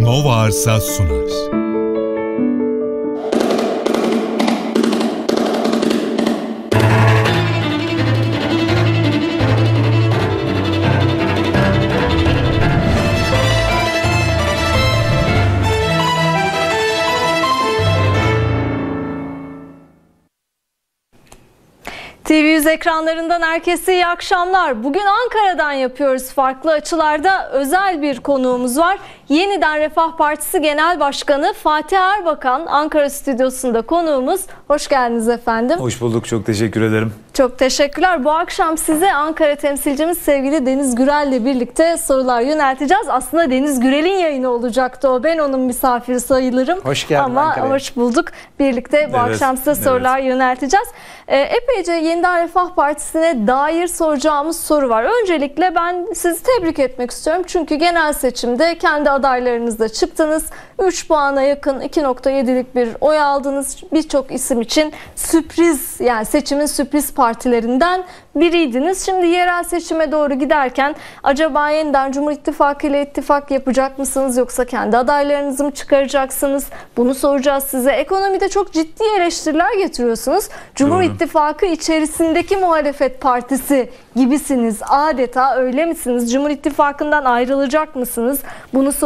Nova Arsa sunar. TV100 ekranlarından herkese iyi akşamlar. Bugün Ankara'dan yapıyoruz. Farklı açılarda özel bir konuğumuz var. Yeniden Refah Partisi Genel Başkanı Fatih Erbakan Ankara stüdyosunda konuğumuz. Hoş geldiniz efendim. Hoş bulduk. Çok teşekkür ederim. Çok teşekkürler. Bu akşam size Ankara temsilcimiz sevgili Deniz Gürel ile birlikte sorular yönelteceğiz. Aslında Deniz Gürel'in yayını olacaktı o. Ben onun misafiri sayılırım. Hoş geldin ama Ankara'ya. Hoş bulduk. Birlikte bu akşam size sorular yönelteceğiz. Epeyce Yeniden Refah Partisi'ne dair soracağımız soru var. Öncelikle ben sizi tebrik etmek istiyorum. Çünkü genel seçimde kendi adaylarınızla çıktınız. 3 puana yakın 2.7'lik bir oy aldınız. Birçok isim için sürpriz, yani seçimin sürpriz partilerinden biriydiniz. Şimdi yerel seçime doğru giderken acaba yeniden Cumhur İttifakı ile ittifak yapacak mısınız yoksa kendi adaylarınızı mı çıkaracaksınız? Bunu soracağız size. Ekonomide çok ciddi eleştiriler getiriyorsunuz. Cumhur İttifakı içerisindeki muhalefet partisi gibisiniz adeta, öyle misiniz? Cumhur İttifakı'ndan ayrılacak mısınız? Bunu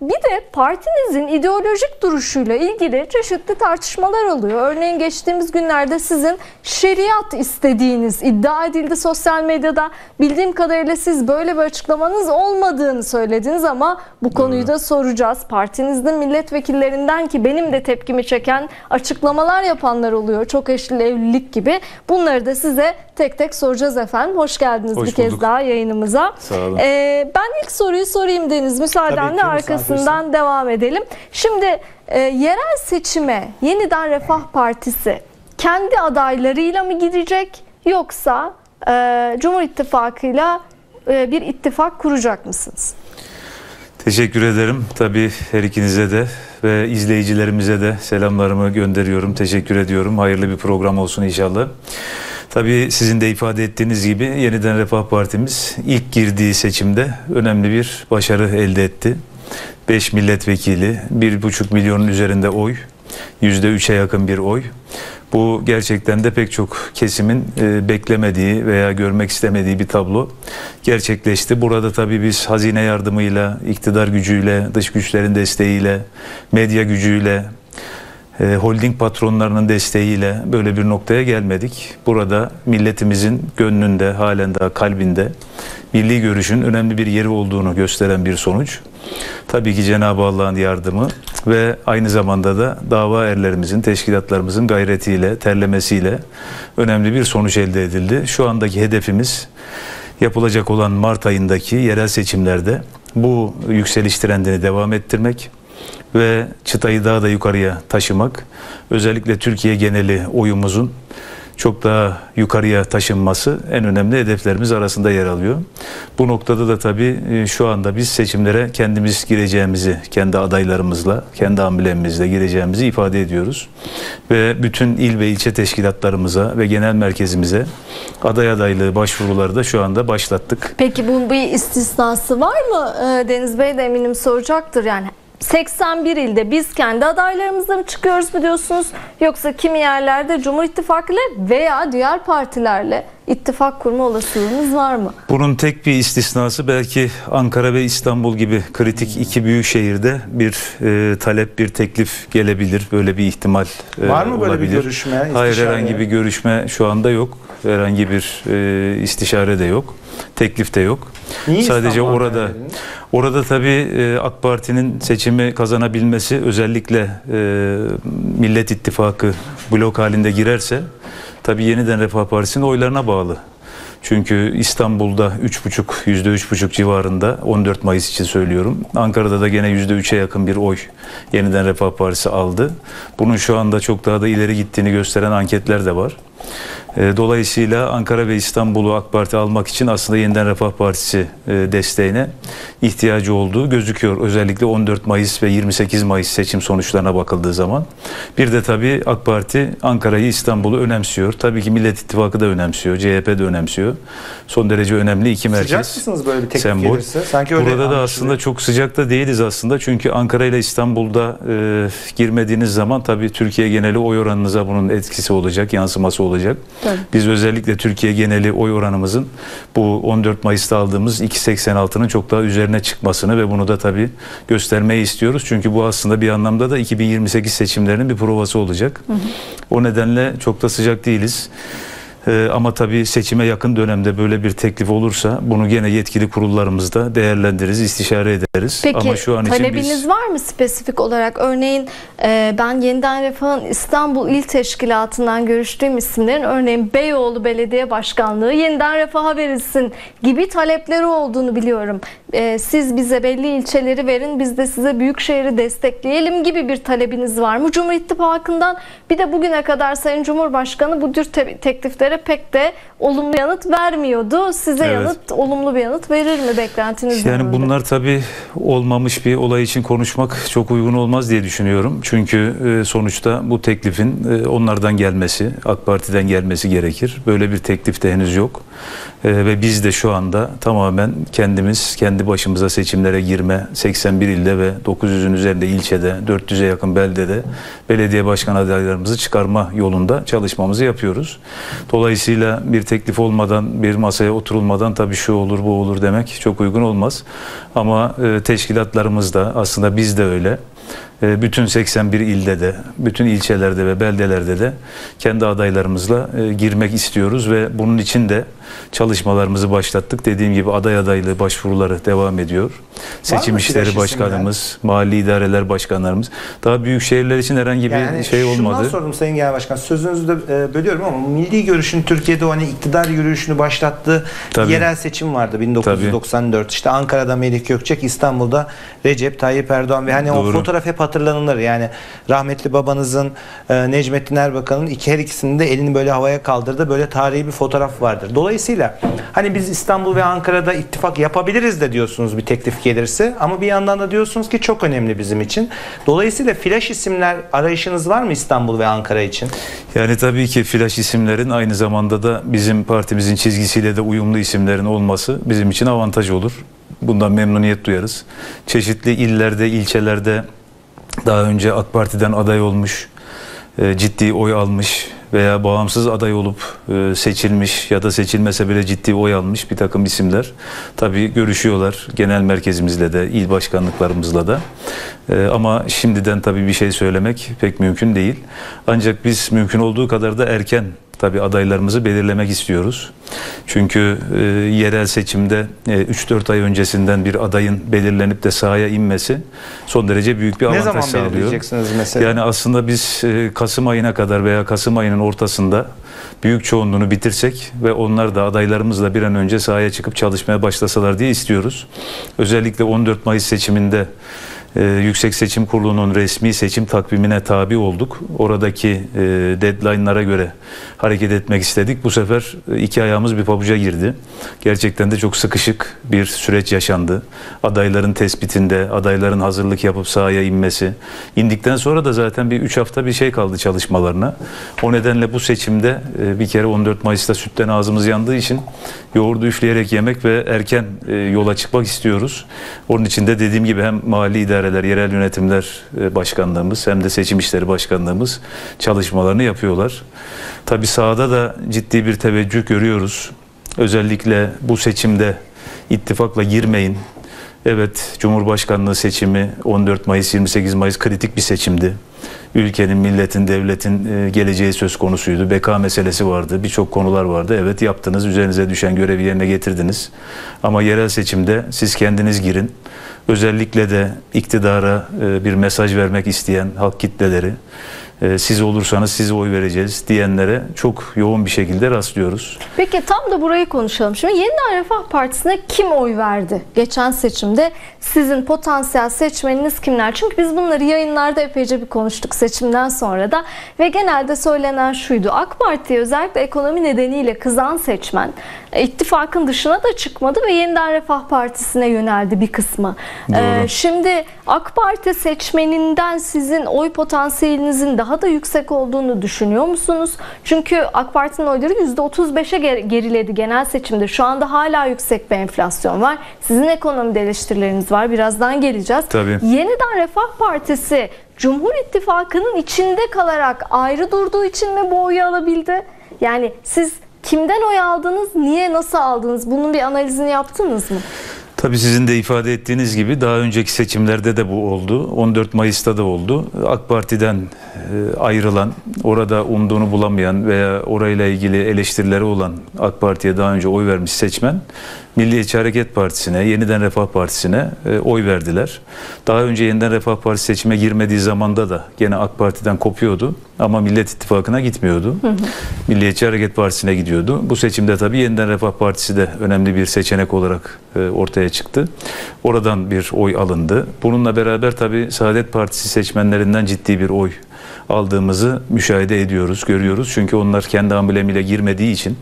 Bir de partinizin ideolojik duruşuyla ilgili çeşitli tartışmalar oluyor. Örneğin geçtiğimiz günlerde sizin şeriat istediğiniz iddia edildi sosyal medyada. Bildiğim kadarıyla siz böyle bir açıklamanız olmadığını söylediniz ama bu konuyu da soracağız. Partinizin milletvekillerinden ki benim de tepkimi çeken açıklamalar yapanlar oluyor. Çok eşli evlilik gibi. Bunları da size tek tek soracağız efendim. Hoş geldiniz bir kez daha yayınımıza. Sağ olun. Ben ilk soruyu sorayım Deniz. Müsaadenle arkasından devam edelim. Şimdi yerel seçime Yeniden Refah Partisi kendi adaylarıyla mı gidecek yoksa Cumhur İttifakı'yla bir ittifak kuracak mısınız? Teşekkür ederim. Tabii her ikinize de ve izleyicilerimize de selamlarımı gönderiyorum. Teşekkür ediyorum. Hayırlı bir program olsun inşallah. Tabii sizin de ifade ettiğiniz gibi Yeniden Refah Partimiz ilk girdiği seçimde önemli bir başarı elde etti. 5 milletvekili, 1,5 milyonun üzerinde oy, %3'e yakın bir oy. Bu gerçekten de pek çok kesimin beklemediği veya görmek istemediği bir tablo gerçekleşti. Burada tabii biz hazine yardımıyla, iktidar gücüyle, dış güçlerin desteğiyle, medya gücüyle, holding patronlarının desteğiyle böyle bir noktaya gelmedik. Burada milletimizin gönlünde, halen daha kalbinde milli görüşün önemli bir yeri olduğunu gösteren bir sonuç. Tabii ki Cenab-ı Allah'ın yardımı ve aynı zamanda da dava erlerimizin, teşkilatlarımızın gayretiyle, terlemesiyle önemli bir sonuç elde edildi. Şu andaki hedefimiz yapılacak olan Mart ayındaki yerel seçimlerde bu yükseliş trendini devam ettirmek ve çıtayı daha da yukarıya taşımak. Özellikle Türkiye geneli oyumuzun çok daha yukarıya taşınması en önemli hedeflerimiz arasında yer alıyor. Bu noktada da tabii şu anda biz seçimlere kendimiz gireceğimizi, kendi adaylarımızla, kendi ambilemizle gireceğimizi ifade ediyoruz. Ve bütün il ve ilçe teşkilatlarımıza ve genel merkezimize aday adaylığı başvuruları da şu anda başlattık. Peki bunun bir istisnası var mı? Deniz Bey de eminim soracaktır yani. 81 ilde biz kendi adaylarımızla mı çıkıyoruz mu diyorsunuz? Yoksa kimi yerlerde Cumhur İttifakı ile veya diğer partilerle ittifak kurma olasılığımız var mı? Bunun tek bir istisnası belki Ankara ve İstanbul gibi kritik iki büyük şehirde bir talep, bir teklif gelebilir. Böyle bir ihtimal var mı olabilir. Böyle bir görüşme? Hayır, herhangi bir görüşme şu anda yok. Herhangi bir istişare de yok. Teklif de yok. Niye sadece orada... Orada tabii AK Parti'nin seçimi kazanabilmesi, özellikle Millet İttifakı blok halinde girerse tabii Yeniden Refah Partisi'nin oylarına bağlı. Çünkü İstanbul'da %3,5 civarında, 14 Mayıs için söylüyorum. Ankara'da da gene %3'e yakın bir oy Yeniden Refah Partisi aldı. Bunun şu anda çok daha da ileri gittiğini gösteren anketler de var. Dolayısıyla Ankara ve İstanbul'u AK Parti almak için aslında Yeniden Refah Partisi desteğine ihtiyacı olduğu gözüküyor. Özellikle 14 Mayıs ve 28 Mayıs seçim sonuçlarına bakıldığı zaman. Bir de tabii AK Parti Ankara'yı, İstanbul'u önemsiyor. Tabii ki Millet İttifakı da önemsiyor, CHP de önemsiyor. Son derece önemli iki merkez. Sıcak mısınız böyle bir teklif sembol gelirse? Sanki öyle. Burada da aslında çok sıcak da değiliz aslında. Çünkü Ankara ile İstanbul'da girmediğiniz zaman tabii Türkiye geneli oy oranınıza bunun etkisi olacak, yansıması olacak. Evet. Biz özellikle Türkiye geneli oy oranımızın bu 14 Mayıs'ta aldığımız 2.86'nın çok daha üzerine çıkmasını ve bunu da tabii göstermeyi istiyoruz. Çünkü bu aslında bir anlamda da 2028 seçimlerinin bir provası olacak. Hı hı. O nedenle çok da sıcak değiliz. Ama tabii seçime yakın dönemde böyle bir teklif olursa bunu gene yetkili kurullarımızda değerlendiririz, istişare ederiz. Peki, ama şu an talebiniz için var mı spesifik olarak? Örneğin ben Yeniden Refah'ın İstanbul İl Teşkilatı'ndan görüştüğüm isimlerin örneğin Beyoğlu Belediye Başkanlığı Yeniden Refah'a verilsin gibi talepleri olduğunu biliyorum. Siz bize belli ilçeleri verin, biz de size büyükşehir'i destekleyelim gibi bir talebiniz var mı? Cumhur İttifakı'ndan bir de bugüne kadar Sayın Cumhurbaşkanı bu tür tekliflere pek de olumlu yanıt vermiyordu. Size evet, olumlu bir yanıt verir mi beklentiniz? Yani bunlar tabii olmamış bir olay için konuşmak çok uygun olmaz diye düşünüyorum. Çünkü sonuçta bu teklifin onlardan gelmesi, AK Parti'den gelmesi gerekir. Böyle bir teklif de henüz yok. Ve biz de şu anda tamamen kendi başımıza seçimlere girme, 81 ilde ve 900'ün üzerinde ilçede, 400'e yakın beldede belediye başkan adaylarımızı çıkarma yolunda çalışmamızı yapıyoruz. Dolayısıyla bir teklif olmadan, bir masaya oturulmadan tabii şu olur, bu olur demek çok uygun olmaz. Ama teşkilatlarımız da aslında biz de öyle. Bütün 81 ilde de, bütün ilçelerde ve beldelerde de kendi adaylarımızla girmek istiyoruz ve bunun için de çalışmalarımızı başlattık. Dediğim gibi aday adaylığı başvuruları devam ediyor. Seçim İşleri Başkanımız, Mahalli İdareler Başkanlarımız. Daha büyük şehirler için herhangi bir şey olmadı. Şundan sordum Sayın Genel Başkan, sözünüzü de bölüyorum ama Milli Görüş'ün Türkiye'de o iktidar yürüyüşünü başlattığı yerel seçim vardı 1994. Tabii. İşte Ankara'da Melih Gökçek, İstanbul'da Recep Tayyip Erdoğan ve hani doğru, o fotoğraf hep hatırlanılır. Yani rahmetli babanızın, Necmettin Erbakan'ın her ikisinin de elini böyle havaya kaldırdığı böyle tarihi bir fotoğraf vardır. Dolayısıyla hani biz İstanbul ve Ankara'da ittifak yapabiliriz de diyorsunuz bir teklif gelirse, ama bir yandan da diyorsunuz ki çok önemli bizim için. Dolayısıyla flash isimler arayışınız var mı İstanbul ve Ankara için? Yani tabii ki flash isimlerin aynı zamanda da bizim partimizin çizgisiyle de uyumlu isimlerin olması bizim için avantaj olur. Bundan memnuniyet duyarız. Çeşitli illerde, ilçelerde daha önce AK Parti'den aday olmuş, ciddi oy almış veya bağımsız aday olup seçilmiş ya da seçilmese bile ciddi oy almış bir takım isimler. Tabii görüşüyorlar genel merkezimizle de, il başkanlıklarımızla da. Ama şimdiden tabii bir şey söylemek pek mümkün değil. Ancak biz mümkün olduğu kadar da erken tabii adaylarımızı belirlemek istiyoruz. Çünkü yerel seçimde 3-4 ay öncesinden bir adayın belirlenip de sahaya inmesi son derece büyük bir avantaj sağlıyor. Ne zaman belirleyeceksiniz mesela? Yani aslında biz Kasım ayına kadar veya Kasım ayının ortasında büyük çoğunluğunu bitirsek ve onlar da adaylarımızla bir an önce sahaya çıkıp çalışmaya başlasalar diye istiyoruz. Özellikle 14 Mayıs seçiminde Yüksek Seçim Kurulu'nun resmi seçim takvimine tabi olduk. Oradaki deadline'lara göre hareket etmek istedik. Bu sefer iki ayağımız bir pabuca girdi. Gerçekten de çok sıkışık bir süreç yaşandı. Adayların tespitinde, adayların hazırlık yapıp sahaya inmesi. İndikten sonra da zaten bir 3 hafta bir şey kaldı çalışmalarına. O nedenle bu seçimde bir kere 14 Mayıs'ta sütten ağzımız yandığı için yoğurdu üfleyerek yemek ve erken yola çıkmak istiyoruz. Onun için de dediğim gibi hem mali idare, yerel yönetimler başkanlığımız hem de seçim işleri başkanlığımız çalışmalarını yapıyorlar. Tabii sahada da ciddi bir teveccüh görüyoruz. Özellikle bu seçimde ittifakla girmeyin. Evet, Cumhurbaşkanlığı seçimi 14 Mayıs, 28 Mayıs kritik bir seçimdi. Ülkenin, milletin, devletin geleceği söz konusuydu. Beka meselesi vardı. Birçok konular vardı. Evet, yaptınız. Üzerinize düşen görevi yerine getirdiniz. Ama yerel seçimde siz kendiniz girin. Özellikle de iktidara bir mesaj vermek isteyen halk kitleleri siz olursanız size oy vereceğiz diyenlere çok yoğun bir şekilde rastlıyoruz. Peki tam da burayı konuşalım. Şimdi Yeniden Refah Partisi'ne kim oy verdi? Geçen seçimde sizin potansiyel seçmeniniz kimler? Çünkü biz bunları yayınlarda epeyce bir konuştuk seçimden sonra da ve genelde söylenen şuydu. AK Parti'ye özellikle ekonomi nedeniyle kızan seçmen ittifakın dışına da çıkmadı ve Yeniden Refah Partisi'ne yöneldi bir kısmı. Şimdi AK Parti seçmeninden sizin oy potansiyelinizin daha da yüksek olduğunu düşünüyor musunuz? Çünkü AK Parti'nin oyları %35'e geriledi genel seçimde. Şu anda hala yüksek bir enflasyon var. Sizin ekonomide eleştirileriniz var. Birazdan geleceğiz. Tabii. Yeniden Refah Partisi Cumhur İttifakı'nın içinde kalarak ayrı durduğu için mi bu oyu alabildi? Yani siz kimden oy aldınız, niye, nasıl aldınız? Bunun bir analizini yaptınız mı? Tabii sizin de ifade ettiğiniz gibi daha önceki seçimlerde de bu oldu. 14 Mayıs'ta da oldu. AK Parti'den ayrılan, orada umduğunu bulamayan veya orayla ilgili eleştirileri olan AK Parti'ye daha önce oy vermiş seçmen Milliyetçi Hareket Partisi'ne, Yeniden Refah Partisi'ne oy verdiler. Daha önce Yeniden Refah Partisi seçime girmediği zamanda da gene AK Parti'den kopuyordu ama Millet İttifakı'na gitmiyordu. Milliyetçi Hareket Partisi'ne gidiyordu. Bu seçimde tabii Yeniden Refah Partisi de önemli bir seçenek olarak ortaya çıktı. Oradan bir oy alındı. Bununla beraber tabii Saadet Partisi seçmenlerinden ciddi bir oy aldığımızı müşahede ediyoruz, görüyoruz. Çünkü onlar kendi amblemiyle girmediği için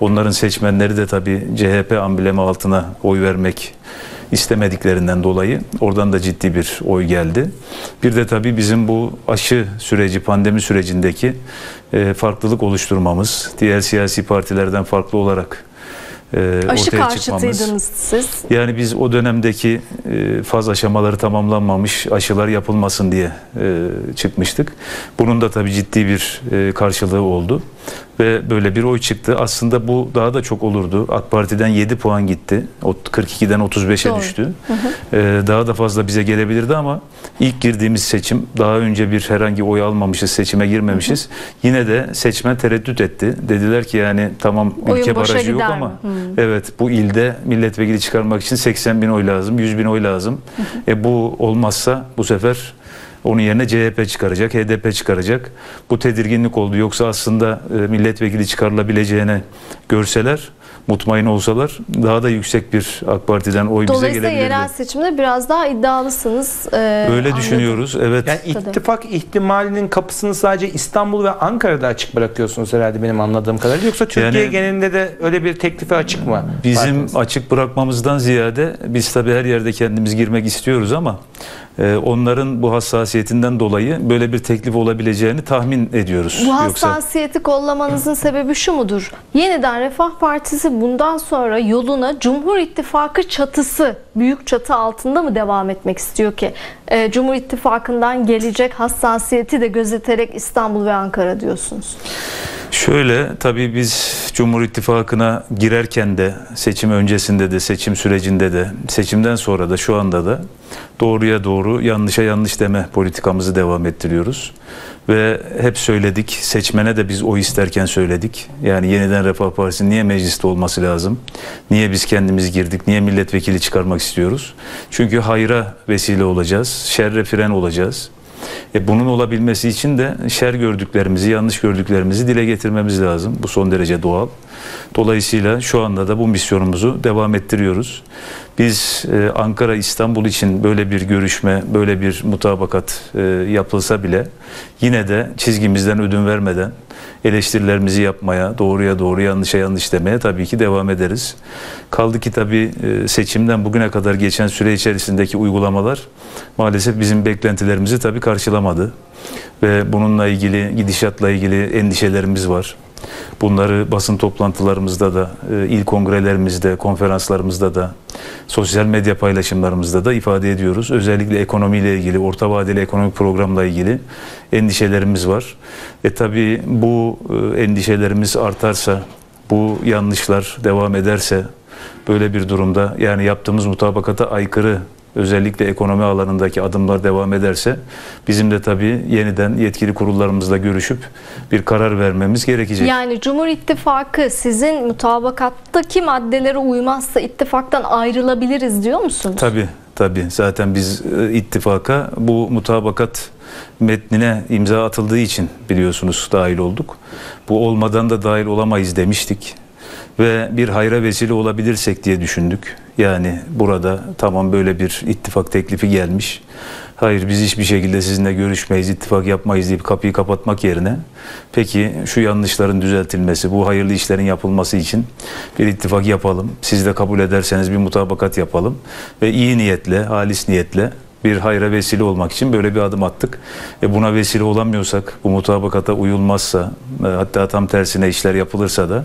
onların seçmenleri de tabii CHP amblemi altına oy vermek istemediklerinden dolayı oradan da ciddi bir oy geldi. Bir de tabii bizim bu aşı süreci, pandemi sürecindeki farklılık oluşturmamız, diğer siyasi partilerden farklı olarak aşı karşıtıydınız siz. Yani biz o dönemdeki faz aşamaları tamamlanmamış, aşılar yapılmasın diye çıkmıştık. Bunun da tabii ciddi bir karşılığı oldu. Ve böyle bir oy çıktı. Aslında bu daha da çok olurdu. AK Parti'den 7 puan gitti. 42'den 35'e düştü. Daha da fazla bize gelebilirdi ama ilk girdiğimiz seçim, daha önce bir herhangi oy almamışız, seçime girmemişiz. Yine de seçmen tereddüt etti. Dediler ki yani tamam ülke barajı yok ama evet bu ilde milletvekili çıkarmak için 80.000 oy lazım, 100.000 oy lazım. Bu olmazsa bu sefer onun yerine CHP çıkaracak, HDP çıkaracak. Bu tedirginlik oldu. Yoksa aslında milletvekili çıkarılabileceğini görseler, mutmain olsalar daha da yüksek bir AK Parti'den oy bize gelebilirdi. Dolayısıyla yerel seçimde biraz daha iddialısınız. Öyle düşünüyoruz. Evet. Yani ittifak ihtimalinin kapısını sadece İstanbul ve Ankara'da açık bırakıyorsunuz herhalde benim anladığım kadarıyla. Yoksa Türkiye genelinde de öyle bir teklife açık mı? Bizim açık bırakmamızdan ziyade biz tabii her yerde kendimiz girmek istiyoruz ama onların bu hassasiyetinden dolayı böyle bir teklif olabileceğini tahmin ediyoruz. Bu hassasiyeti kollamanızın sebebi şu mudur? Yeniden Refah Partisi bundan sonra yoluna Cumhur İttifakı çatısı, büyük çatı altında mı devam etmek istiyor ki? Cumhur İttifakı'ndan gelecek hassasiyeti de gözeterek İstanbul ve Ankara diyorsunuz. Şöyle, tabii biz Cumhur İttifakı'na girerken de, seçim öncesinde de, seçim sürecinde de, seçimden sonra da, şu anda da doğruya doğru, yanlışa yanlış deme politikamızı devam ettiriyoruz. Ve hep söyledik, seçmene de biz oy isterken söyledik. Yani Yeniden Refah Partisi niye mecliste olması lazım? Niye biz kendimiz girdik? Niye milletvekili çıkarmak istiyoruz? Çünkü hayra vesile olacağız, şerre fren olacağız. Bunun olabilmesi için de şer gördüklerimizi, yanlış gördüklerimizi dile getirmemiz lazım. Bu son derece doğal. Dolayısıyla şu anda da bu misyonumuzu devam ettiriyoruz. Biz Ankara, İstanbul için böyle bir görüşme, böyle bir mutabakat yapılsa bile yine de çizgimizden ödün vermeden eleştirilerimizi yapmaya, doğruya doğru, yanlışa yanlış demeye tabii ki devam ederiz. Kaldı ki tabii seçimden bugüne kadar geçen süre içerisindeki uygulamalar maalesef bizim beklentilerimizi tabii karşılamadı. Ve bununla ilgili, gidişatla ilgili endişelerimiz var. Bunları basın toplantılarımızda da, il kongrelerimizde, konferanslarımızda da, sosyal medya paylaşımlarımızda da ifade ediyoruz. Özellikle ekonomiyle ilgili, orta vadeli ekonomik programla ilgili endişelerimiz var. Tabii bu endişelerimiz artarsa, bu yanlışlar devam ederse, böyle bir durumda yani yaptığımız mutabakata aykırı özellikle ekonomi alanındaki adımlar devam ederse bizim de tabii yeniden yetkili kurullarımızla görüşüp bir karar vermemiz gerekecek. Yani Cumhur İttifakı sizin mutabakattaki maddelere uymazsa ittifaktan ayrılabiliriz diyor musunuz? Tabii. Tabii zaten biz ittifaka bu mutabakat metnine imza atıldığı için biliyorsunuz dahil olduk. Bu olmadan da dahil olamayız demiştik ve bir hayra vesile olabilirsek diye düşündük. Yani burada tamam, böyle bir ittifak teklifi gelmiş. Hayır, biz hiçbir şekilde sizinle görüşmeyiz, ittifak yapmayız deyip kapıyı kapatmak yerine peki şu yanlışların düzeltilmesi, bu hayırlı işlerin yapılması için bir ittifak yapalım. Siz de kabul ederseniz bir mutabakat yapalım ve iyi niyetle, halis niyetle bir hayra vesile olmak için böyle bir adım attık. Buna vesile olamıyorsak, bu mutabakata uyulmazsa, hatta tam tersine işler yapılırsa da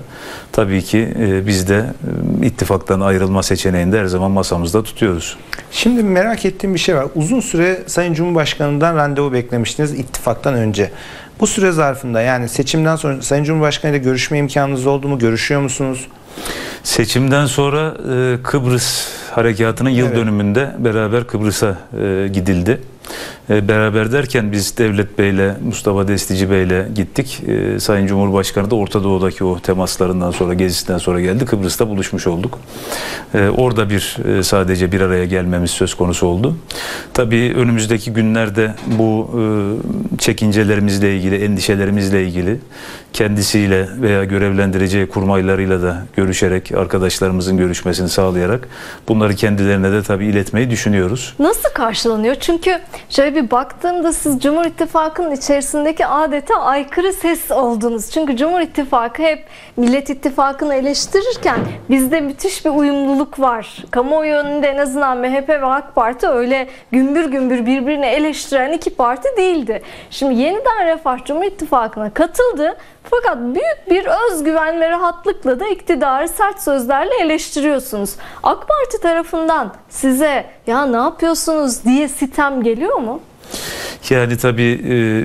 tabii ki biz de ittifaktan ayrılma seçeneğini de her zaman masamızda tutuyoruz. Şimdi merak ettiğim bir şey var. Uzun süre Sayın Cumhurbaşkanı'ndan randevu beklemiştiniz ittifaktan önce. Bu süre zarfında, yani seçimden sonra Sayın Cumhurbaşkanı ile görüşme imkanınız oldu mu? Görüşüyor musunuz? Seçimden sonra Kıbrıs harekatının yıl dönümünde beraber Kıbrıs'a gidildi. Beraber derken biz Devlet Bey'le, Mustafa Destici Bey'le gittik. Sayın Cumhurbaşkanı da Orta Doğu'daki o temaslarından sonra, gezisinden sonra geldi. Kıbrıs'ta buluşmuş olduk. Orada sadece bir araya gelmemiz söz konusu oldu. Tabii önümüzdeki günlerde bu çekincelerimizle ilgili, endişelerimizle ilgili kendisiyle veya görevlendireceği kurmaylarıyla da görüşerek, arkadaşlarımızın görüşmesini sağlayarak bunları kendilerine de tabii iletmeyi düşünüyoruz. Nasıl karşılanıyor? Çünkü şöyle bir baktığımda siz Cumhur İttifakı'nın içerisindeki adeta aykırı ses oldunuz. Çünkü Cumhur İttifakı hep Millet İttifakı'nı eleştirirken bizde müthiş bir uyumluluk var. Kamuoyu önünde en azından MHP ve AK Parti öyle gümbür gümbür birbirini eleştiren iki parti değildi. Şimdi Yeniden Refah Cumhur İttifakı'na katıldı. Fakat büyük bir özgüven ve rahatlıkla da iktidarı sert sözlerle eleştiriyorsunuz. AK Parti tarafından size "ya ne yapıyorsunuz" diye sitem geliyor mu? Yani tabii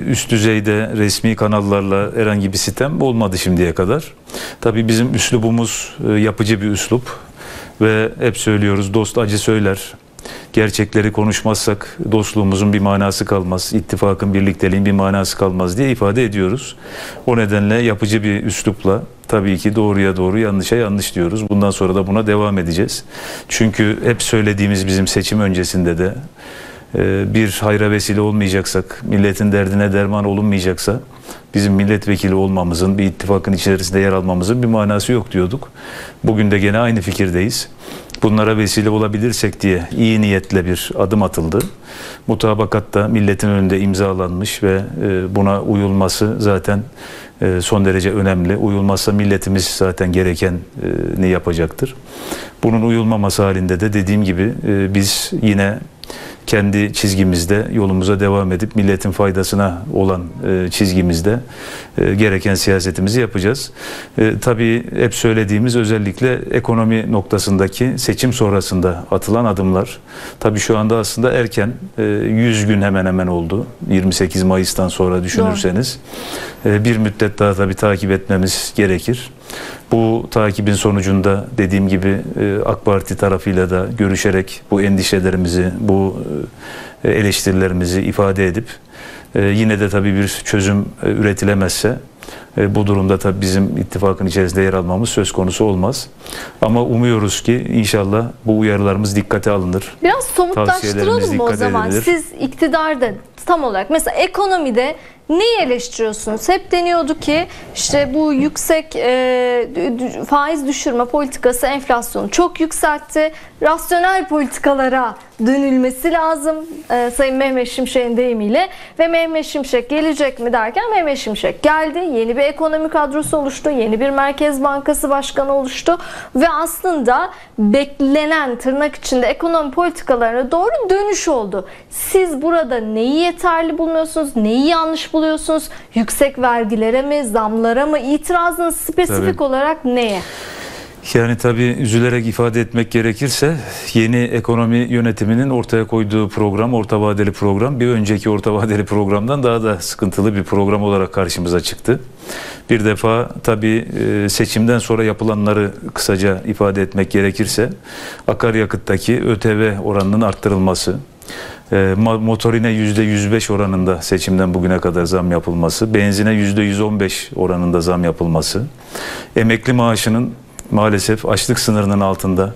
üst düzeyde resmi kanallarla herhangi bir sitem olmadı şimdiye kadar. Tabii bizim üslubumuz yapıcı bir üslup ve hep söylüyoruz, dost acı söyler. Gerçekleri konuşmazsak dostluğumuzun bir manası kalmaz, ittifakın, birlikteliğin bir manası kalmaz diye ifade ediyoruz. O nedenle yapıcı bir üslupla tabii ki doğruya doğru, yanlışa yanlış diyoruz. Bundan sonra da buna devam edeceğiz. Çünkü hep söylediğimiz, bizim seçim öncesinde de bir hayra vesile olmayacaksak, milletin derdine derman olunmayacaksa bizim milletvekili olmamızın, bir ittifakın içerisinde yer almamızın bir manası yok diyorduk. Bugün de gene aynı fikirdeyiz. Bunlara vesile olabilirsek diye iyi niyetle bir adım atıldı. Mutabakatta milletin önünde imzalanmış ve buna uyulması zaten son derece önemli. Uyulmazsa milletimiz zaten gerekeni yapacaktır. Bunun uyulmaması halinde de dediğim gibi biz yine kendi çizgimizde yolumuza devam edip milletin faydasına olan çizgimizde gereken siyasetimizi yapacağız. Tabii hep söylediğimiz, özellikle ekonomi noktasındaki seçim sonrasında atılan adımlar. Tabii şu anda aslında erken, 100 gün hemen hemen oldu. 28 Mayıs'tan sonra düşünürseniz bir müddet daha tabii takip etmemiz gerekir. Bu takibin sonucunda dediğim gibi AK Parti tarafıyla da görüşerek bu endişelerimizi, bu eleştirilerimizi ifade edip yine de tabii bir çözüm üretilemezse bu durumda tabii bizim ittifakın içerisinde yer almamız söz konusu olmaz. Ama umuyoruz ki inşallah bu uyarılarımız dikkate alınır. Biraz somutlaştıralım mı o zaman? Siz iktidarda tam olarak mesela ekonomide neyi eleştiriyorsunuz? Hep deniyordu ki işte bu yüksek faiz düşürme politikası enflasyonu çok yükseltti. Rasyonel politikalara dönülmesi lazım Sayın Mehmet Şimşek'in deyimiyle. Ve Mehmet Şimşek gelecek mi derken Mehmet Şimşek geldi. Yeni bir ekonomi kadrosu oluştu. Yeni bir Merkez Bankası Başkanı oluştu. Ve aslında beklenen, tırnak içinde, ekonomi politikalarına doğru dönüş oldu. Siz burada neyi yeterli bulmuyorsunuz? Neyi yanlış buluyorsunuz? Yüksek vergilere mi, zamlara mı? İtirazınız spesifik olarak neye? Yani tabii üzülerek ifade etmek gerekirse yeni ekonomi yönetiminin ortaya koyduğu program, orta vadeli program, bir önceki orta vadeli programdan daha da sıkıntılı bir program olarak karşımıza çıktı. Bir defa tabii seçimden sonra yapılanları kısaca ifade etmek gerekirse akaryakıttaki ÖTV oranının arttırılması, motorine %105 oranında seçimden bugüne kadar zam yapılması, benzine %115 oranında zam yapılması, emekli maaşının maalesef açlık sınırının altında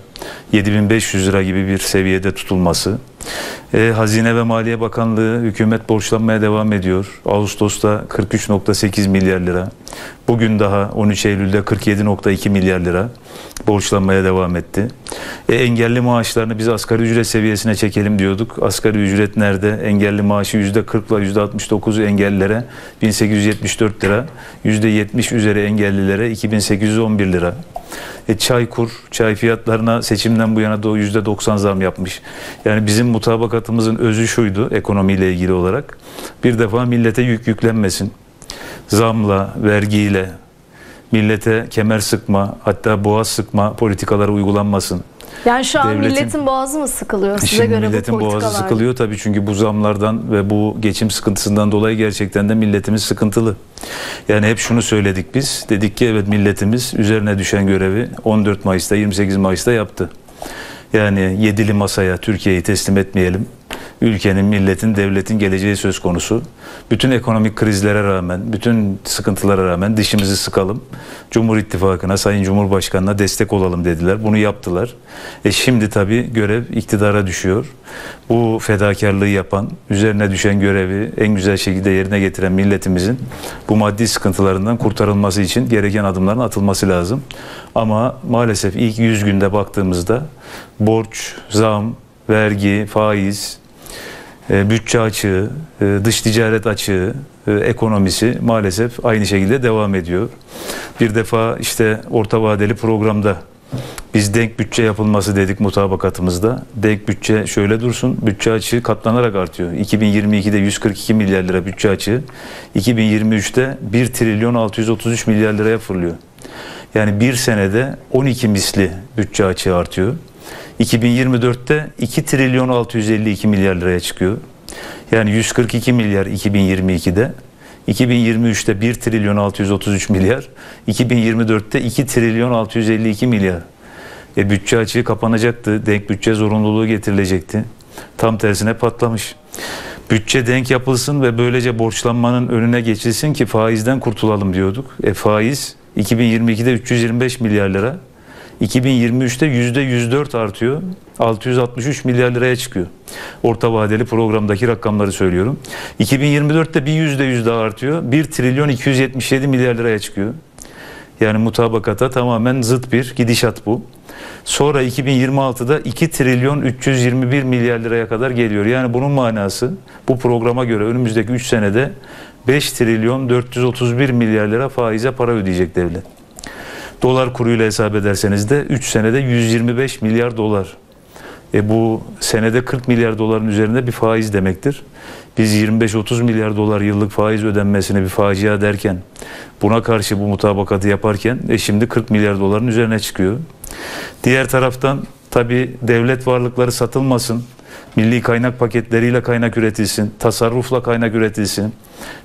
7.500 lira gibi bir seviyede tutulması. Hazine ve Maliye Bakanlığı, hükümet borçlanmaya devam ediyor. Ağustos'ta 43.8 milyar lira. Bugün daha 13 Eylül'de 47.2 milyar lira borçlanmaya devam etti. Engelli maaşlarını biz asgari ücret seviyesine çekelim diyorduk. Asgari ücret nerede? Engelli maaşı %40'la %69 engellilere 1874 lira. %70 üzeri engellilere 2811 lira. Çay fiyatlarına seçimden bu yana da %90 zam yapmış. Yani bizim mutabakatımızın özü şuydu ekonomiyle ilgili olarak. Bir defa millete yüklenmesin. Zamla, vergiyle millete kemer sıkma, hatta boğaz sıkma politikaları uygulanmasın. Yani şu an milletin boğazı mı sıkılıyor size göre bu politikalar? Milletin boğazı sıkılıyor tabii, çünkü bu zamlardan ve bu geçim sıkıntısından dolayı gerçekten de milletimiz sıkıntılı. Yani hep şunu söyledik biz. Dedik ki evet, milletimiz üzerine düşen görevi 14 Mayıs'ta, 28 Mayıs'ta yaptı. Yani yedili masaya Türkiye'yi teslim etmeyelim. Ülkenin, milletin, devletin geleceği söz konusu. Bütün ekonomik krizlere rağmen, bütün sıkıntılara rağmen dişimizi sıkalım. Cumhur İttifakı'na, Sayın Cumhurbaşkanı'na destek olalım dediler. Bunu yaptılar. Şimdi tabii görev iktidara düşüyor. Bu fedakarlığı yapan, üzerine düşen görevi en güzel şekilde yerine getiren milletimizin bu maddi sıkıntılarından kurtarılması için gereken adımların atılması lazım. Ama maalesef ilk 100 günde baktığımızda borç, zam, vergi, faiz, bütçe açığı, dış ticaret açığı, ekonomisi maalesef aynı şekilde devam ediyor. Bir defa işte orta vadeli programda biz denk bütçe yapılması dedik mutabakatımızda. Denk bütçe şöyle dursun, bütçe açığı katlanarak artıyor. 2022'de 142 milyar lira bütçe açığı, 2023'te 1.633 trilyon liraya fırlıyor. Yani bir senede 12 misli bütçe açığı artıyor. 2024'te 2.652 trilyon liraya çıkıyor. Yani 142 milyar 2022'de, 2023'te 1.633 trilyon, 2024'te 2.652 trilyon. Bütçe açığı kapanacaktı, denk bütçe zorunluluğu getirilecekti. Tam tersine patlamış. Bütçe denk yapılsın ve böylece borçlanmanın önüne geçilsin ki faizden kurtulalım diyorduk. Faiz 2022'de 325 milyar lira. 2023'te %104 artıyor. 663 milyar liraya çıkıyor. Orta vadeli programdaki rakamları söylüyorum. 2024'te bir %100 daha artıyor. 1.277 trilyon liraya çıkıyor. Yani mutabakata tamamen zıt bir gidişat bu. Sonra 2026'da 2.321 trilyon liraya kadar geliyor. Yani bunun manası, bu programa göre önümüzdeki 3 senede 5.431 trilyon lira faize para ödeyecek devlet. Dolar kuruyla hesap ederseniz de 3 senede 125 milyar dolar. Bu senede 40 milyar doların üzerinde bir faiz demektir. Biz 25-30 milyar dolar yıllık faiz ödenmesine bir facia derken, buna karşı bu mutabakatı yaparken şimdi 40 milyar doların üzerine çıkıyor. Diğer taraftan tabii devlet varlıkları satılmasın. Milli kaynak paketleriyle kaynak üretilsin. Tasarrufla kaynak üretilsin.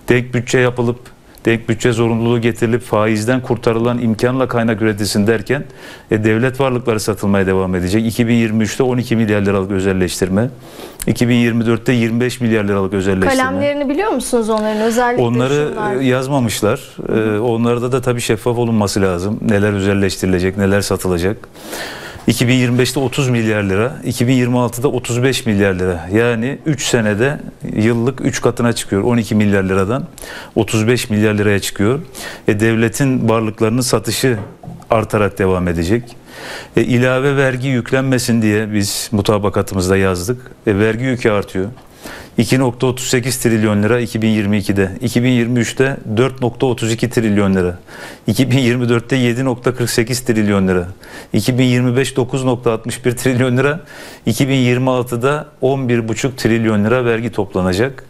Denk bütçe yapılıp, denk bütçe zorunluluğu getirilip faizden kurtarılan imkanla kaynak üretilsin derken devlet varlıkları satılmaya devam edecek. 2023'te 12 milyar liralık özelleştirme, 2024'te 25 milyar liralık özelleştirme. Kalemlerini biliyor musunuz onların özellikleri? Onları yazmamışlar. Onlarda da tabii şeffaf olunması lazım. Neler özelleştirilecek, neler satılacak. 2025'te 30 milyar lira, 2026'da 35 milyar lira. Yani 3 senede yıllık 3 katına çıkıyor. 12 milyar liradan 35 milyar liraya çıkıyor. Devletin varlıklarının satışı artarak devam edecek. İlave vergi yüklenmesin diye biz mutabakatımızda yazdık. Vergi yükü artıyor. 2.38 trilyon lira 2022'de, 2023'te 4.32 trilyon lira, 2024'te 7.48 trilyon lira, 2025 9.61 trilyon lira, 2026'da 11.5 trilyon lira vergi toplanacak.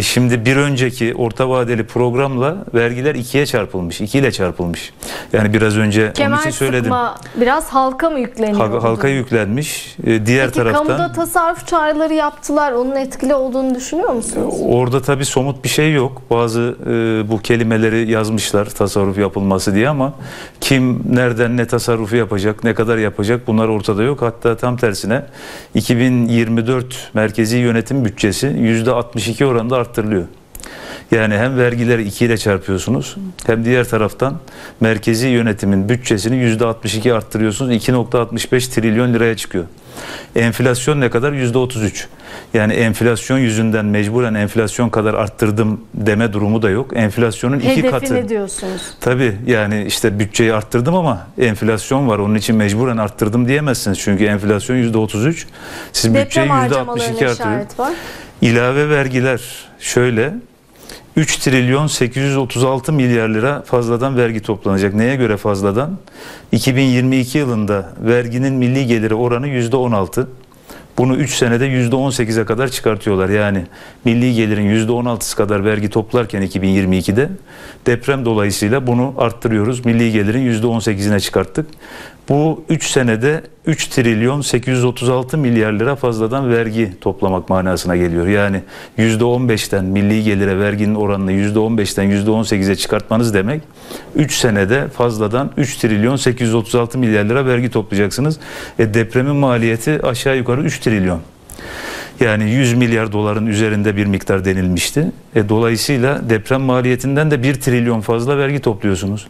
Şimdi bir önceki orta vadeli programla vergiler 2'ye çarpılmış, 2 ile çarpılmış. Yani biraz önce onun için söyledim. Kemal sıkma biraz halka mı yükleniyor? Halka yüklenmiş. Diğer taraftan. Kamuda tasarruf çağrıları yaptılar. Onun etkili olduğunu düşünüyor musunuz? Orada tabii somut bir şey yok. Bazı bu kelimeleri yazmışlar tasarruf yapılması diye, ama kim nereden ne tasarrufu yapacak, ne kadar yapacak, bunlar ortada yok. Hatta tam tersine 2024 merkezi yönetim bütçesi %62 oranda arttırılıyor. Yani hem vergileri 2 ile çarpıyorsunuz, hem diğer taraftan merkezi yönetimin bütçesini %62 arttırıyorsunuz. 2,65 trilyon liraya çıkıyor. Enflasyon ne kadar? %33. Yani enflasyon yüzünden mecburen enflasyon kadar arttırdım deme durumu da yok. Enflasyonun iki katı. Hedefini diyorsunuz. Tabii yani işte bütçeyi arttırdım ama enflasyon var. Onun için mecburen arttırdım diyemezsiniz. Çünkü enflasyon %33. Siz bütçeyi %62 arttırıyorsunuz. İlave vergiler şöyle. 3 trilyon 836 milyar lira fazladan vergi toplanacak. Neye göre fazladan? 2022 yılında verginin milli geliri oranı %16. Bunu 3 senede %18'e kadar çıkartıyorlar. Yani milli gelirin %16'sı kadar vergi toplarken 2022'de deprem dolayısıyla bunu arttırıyoruz. Milli gelirin %18'ine çıkarttık. Bu 3 senede 3 trilyon 836 milyar lira fazladan vergi toplamak manasına geliyor. Yani %15'ten milli gelire verginin oranını %15'ten %18'e çıkartmanız demek 3 senede fazladan 3 trilyon 836 milyar lira vergi toplayacaksınız. Depremin maliyeti aşağı yukarı 3 trilyon. Yani 100 milyar doların üzerinde bir miktar denilmişti. Dolayısıyla deprem maliyetinden de 1 trilyon fazla vergi topluyorsunuz.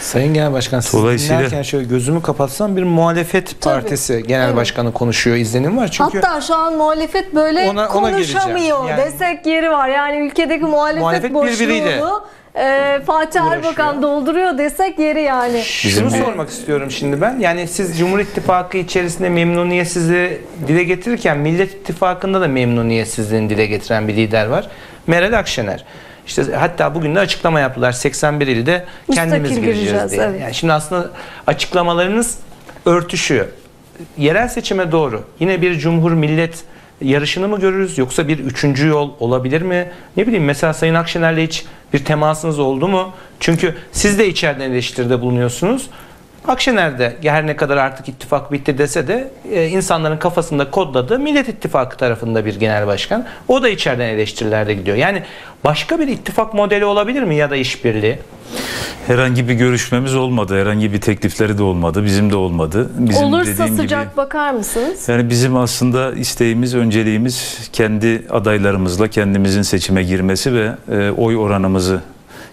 Sayın Genel Başkan, siz dinlerken şöyle gözümü kapatsam bir muhalefet partisi genel başkanı konuşuyor izlenim var. Çünkü hatta şu an muhalefet böyle konuşamıyor yani, desek yeri var. Yani ülkedeki muhalefet boşluğunu Fatih Erbakan dolduruyor desek yeri yani. Şunu sormak istiyorum şimdi ben. Yani siz Cumhur İttifakı içerisinde memnuniyetsizliği dile getirirken Millet İttifakı'nda da memnuniyetsizliğini dile getiren bir lider var. Meral Akşener. İşte hatta bugün de açıklama yaptılar. 81 ilde kendimiz gireceğiz diye. Evet. Yani şimdi aslında açıklamalarınız örtüşüyor. Yerel seçime doğru yine bir cumhur millet yarışını mı görürüz yoksa bir üçüncü yol olabilir mi? Ne bileyim, mesela Sayın Akşener'le hiç bir temasınız oldu mu? Çünkü siz de içeriden eleştiride bulunuyorsunuz. Akşener'de her ne kadar artık ittifak bitti dese de insanların kafasında kodladığı Millet İttifakı tarafında bir genel başkan. O da içeriden eleştirilerde gidiyor. Yani başka bir ittifak modeli olabilir mi ya da işbirliği? Herhangi bir görüşmemiz olmadı. Herhangi bir teklifleri de olmadı. Bizim de olmadı. Bizim olursa sıcak gibi, bakar mısınız? Yani bizim aslında isteğimiz, önceliğimiz kendi adaylarımızla kendimizin seçime girmesi ve oy oranımızı,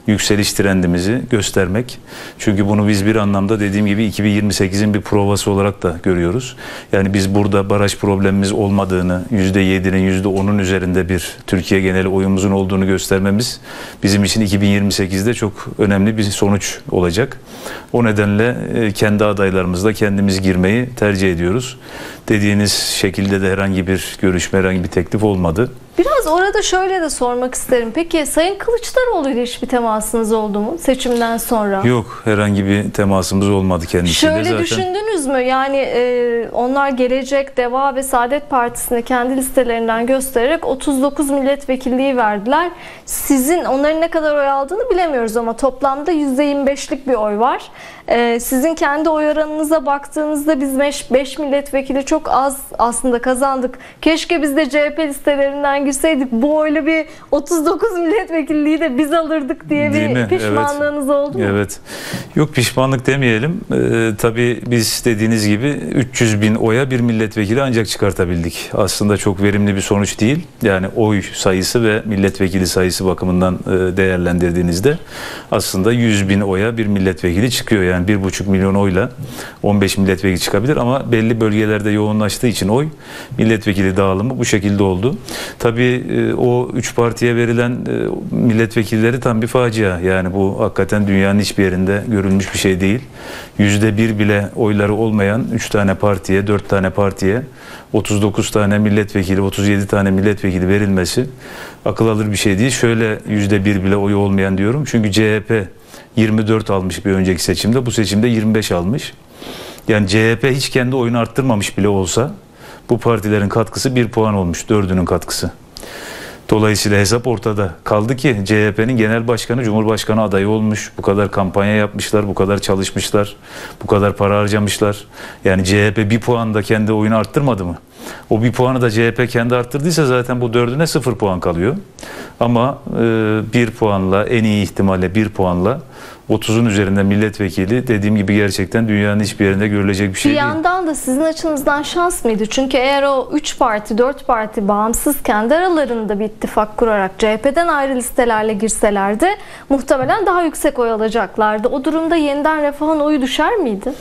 yükseliş trendimizi göstermek. Çünkü bunu biz bir anlamda dediğim gibi 2028'in bir provası olarak da görüyoruz. Yani biz burada baraj problemimiz olmadığını, %7'nin %10'un üzerinde bir Türkiye geneli oyumuzun olduğunu göstermemiz bizim için 2028'de çok önemli bir sonuç olacak. O nedenle kendi adaylarımızla kendimiz girmeyi tercih ediyoruz. Dediğiniz şekilde de herhangi bir görüşme, herhangi bir teklif olmadı. Biraz orada şöyle de sormak isterim. Peki Sayın Kılıçdaroğlu ile hiçbir temasınız oldu mu seçimden sonra? Yok, herhangi bir temasımız olmadı kendisiyle zaten. Şöyle düşündünüz mü? Yani onlar Gelecek, Deva ve Saadet Partisi'ni kendi listelerinden göstererek 39 milletvekilliği verdiler. Sizin onların ne kadar oy aldığını bilemiyoruz ama toplamda %25'lik bir oy var. Sizin kendi oy oranınıza baktığınızda biz 5 milletvekili çok az aslında kazandık. Keşke biz de CHP listelerinden girseydik. Bu oyla bir 39 milletvekilliği de biz alırdık diye bir pişmanlığınız oldu mu? Evet. Yok, pişmanlık demeyelim. Tabii biz dediğiniz gibi 300 bin oya bir milletvekili ancak çıkartabildik. Aslında çok verimli bir sonuç değil. Yani oy sayısı ve milletvekili sayısı bakımından değerlendirdiğinizde aslında 100 bin oya bir milletvekili çıkıyor. Yani 1,5 milyon oyla 15 milletvekili çıkabilir ama belli bölgelerde yoğunlaştığı için oy milletvekili dağılımı bu şekilde oldu. Tabii o 3 partiye verilen milletvekilleri tam bir facia. Yani bu hakikaten dünyanın hiçbir yerinde görülmüş bir şey değil. %1 bile oyları olmayan 3 tane partiye, 4 tane partiye 39 tane milletvekili, 37 tane milletvekili verilmesi akıl alır bir şey değil. Şöyle %1 bile oyu olmayan diyorum. Çünkü CHP 24 almış bir önceki seçimde. Bu seçimde 25 almış. Yani CHP hiç kendi oyunu arttırmamış bile olsa bu partilerin katkısı 1 puan olmuş. 4'ünün katkısı. Dolayısıyla hesap ortada. Kaldı ki CHP'nin genel başkanı Cumhurbaşkanı adayı olmuş. Bu kadar kampanya yapmışlar, bu kadar çalışmışlar, bu kadar para harcamışlar. Yani CHP 1 puan da kendi oyunu arttırmadı mı? O 1 puanı da CHP kendi arttırdıysa zaten bu 4'üne 0 puan kalıyor. Ama 1 puanla, en iyi ihtimalle 1 puanla 30'un üzerinde milletvekili, dediğim gibi gerçekten dünyanın hiçbir yerinde görülecek bir şey değil. Bir yandan da sizin açınızdan şans mıydı? Çünkü eğer o 3 parti, 4 parti bağımsız kendi aralarında bir ittifak kurarak CHP'den ayrı listelerle girselerdi muhtemelen daha yüksek oy alacaklardı. O durumda Yeniden Refah'ın oyu düşer miydi?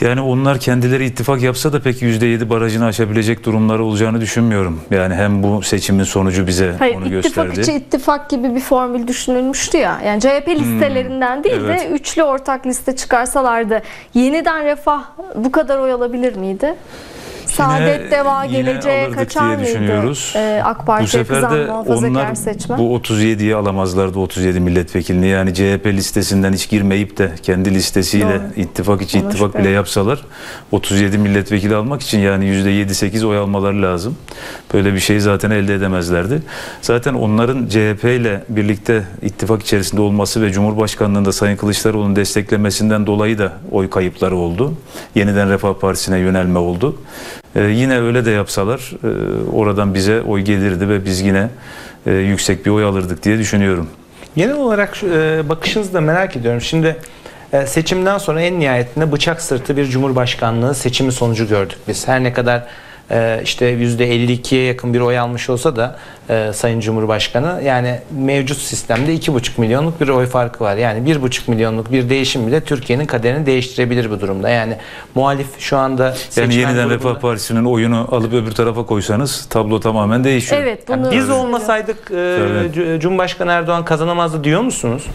Yani onlar kendileri ittifak yapsa da peki %7 barajını aşabilecek durumları olacağını düşünmüyorum. Yani hem bu seçimin sonucu bize onu gösterdi. İttifak içi ittifak gibi bir formül düşünülmüştü ya. Yani CHP listelerinden değil de üçlü ortak liste çıkarsalardı Yeniden Refah bu kadar oy alabilir miydi? Saadet, Deva, Geleceğe kaçar diye düşünüyoruz. AK Parti, bu sefer de onlar bu 37'yi alamazlardı, 37 milletvekilini. Yani CHP listesinden hiç girmeyip de kendi listesiyle ittifak içi ittifak bile yapsalar 37 milletvekili almak için yani %7-8 oy almaları lazım. Böyle bir şeyi zaten elde edemezlerdi. Zaten onların CHP ile birlikte ittifak içerisinde olması ve Cumhurbaşkanlığında Sayın Kılıçdaroğlu'nun desteklemesinden dolayı da oy kayıpları oldu. Yeniden Refah Partisi'ne yönelme oldu. Yine öyle de yapsalar oradan bize oy gelirdi ve biz yine yüksek bir oy alırdık diye düşünüyorum. Genel olarak bakışınızı da merak ediyorum. Şimdi seçimden sonra en nihayetinde bıçak sırtı bir Cumhurbaşkanlığı seçimi sonucu gördük biz. Her ne kadar işte %52'ye yakın bir oy almış olsa da Sayın Cumhurbaşkanı, yani mevcut sistemde 2,5 milyonluk bir oy farkı var. Yani 1,5 milyonluk bir değişim bile Türkiye'nin kaderini değiştirebilir bu durumda. Yani muhalif şu anda seçmen yani Yeniden Refah Partisi'nin oyunu alıp öbür tarafa koysanız tablo tamamen değişiyor. Evet, bunu yani biz olmasaydık Cumhurbaşkanı Erdoğan kazanamazdı diyor musunuz?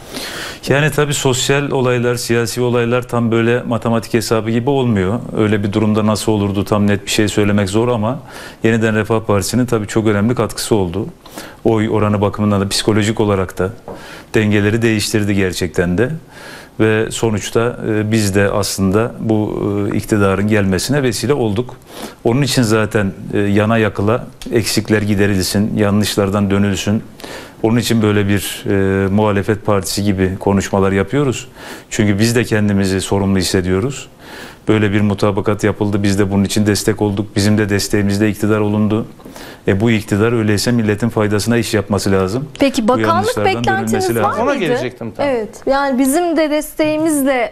Yani tabii sosyal olaylar, siyasi olaylar tam böyle matematik hesabı gibi olmuyor. Öyle bir durumda nasıl olurdu tam net bir şey söylemek zor ama Yeniden Refah Partisi'nin tabii çok önemli katkısı oldu. Oy oranı bakımından da psikolojik olarak da dengeleri değiştirdi gerçekten de. Ve sonuçta biz de aslında bu iktidarın gelmesine vesile olduk. Onun için zaten yana yakıla eksikler giderilsin, yanlışlardan dönülsün. Onun için böyle bir muhalefet partisi gibi konuşmalar yapıyoruz. Çünkü biz de kendimizi sorumlu hissediyoruz. Böyle bir mutabakat yapıldı. Biz de bunun için destek olduk. Bizim de desteğimizle iktidar olundu. Bu iktidar öyleyse milletin faydasına iş yapması lazım. Peki bakanlık beklentiniz var mıydı? Ona gelecektim tam. Evet. Yani bizim de desteğimizle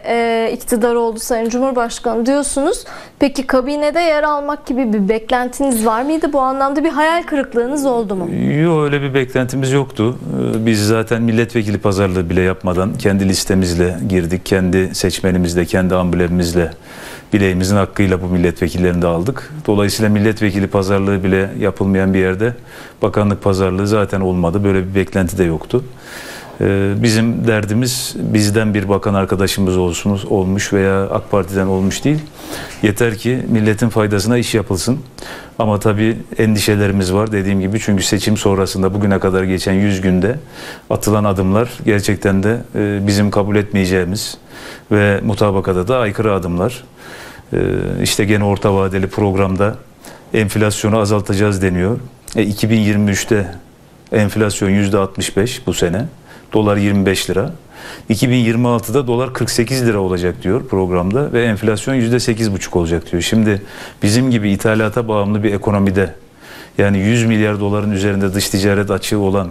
iktidar oldu Sayın Cumhurbaşkanı diyorsunuz. Peki kabinede yer almak gibi bir beklentiniz var mıydı? Bu anlamda bir hayal kırıklığınız oldu mu? Yok, öyle bir beklentimiz yoktu. Biz zaten milletvekili pazarlığı bile yapmadan kendi listemizle girdik. Kendi seçmenimizle, kendi amblemimizle bileğimizin hakkıyla bu milletvekillerini de aldık. Dolayısıyla milletvekili pazarlığı bile yapılmayan bir yerde bakanlık pazarlığı zaten olmadı. Böyle bir beklenti de yoktu. Bizim derdimiz bizden bir bakan arkadaşımız olmuş veya AK Parti'den olmuş değil. Yeter ki milletin faydasına iş yapılsın. Ama tabii endişelerimiz var dediğim gibi. Çünkü seçim sonrasında bugüne kadar geçen 100 günde atılan adımlar gerçekten de bizim kabul etmeyeceğimiz ve mutabakata da aykırı adımlar. İşte gene orta vadeli programda enflasyonu azaltacağız deniyor. 2023'te enflasyon %65 bu sene. Dolar 25 lira. 2026'da dolar 48 lira olacak diyor programda ve enflasyon %8,5 olacak diyor. Şimdi bizim gibi ithalata bağımlı bir ekonomide, yani 100 milyar doların üzerinde dış ticaret açığı olan,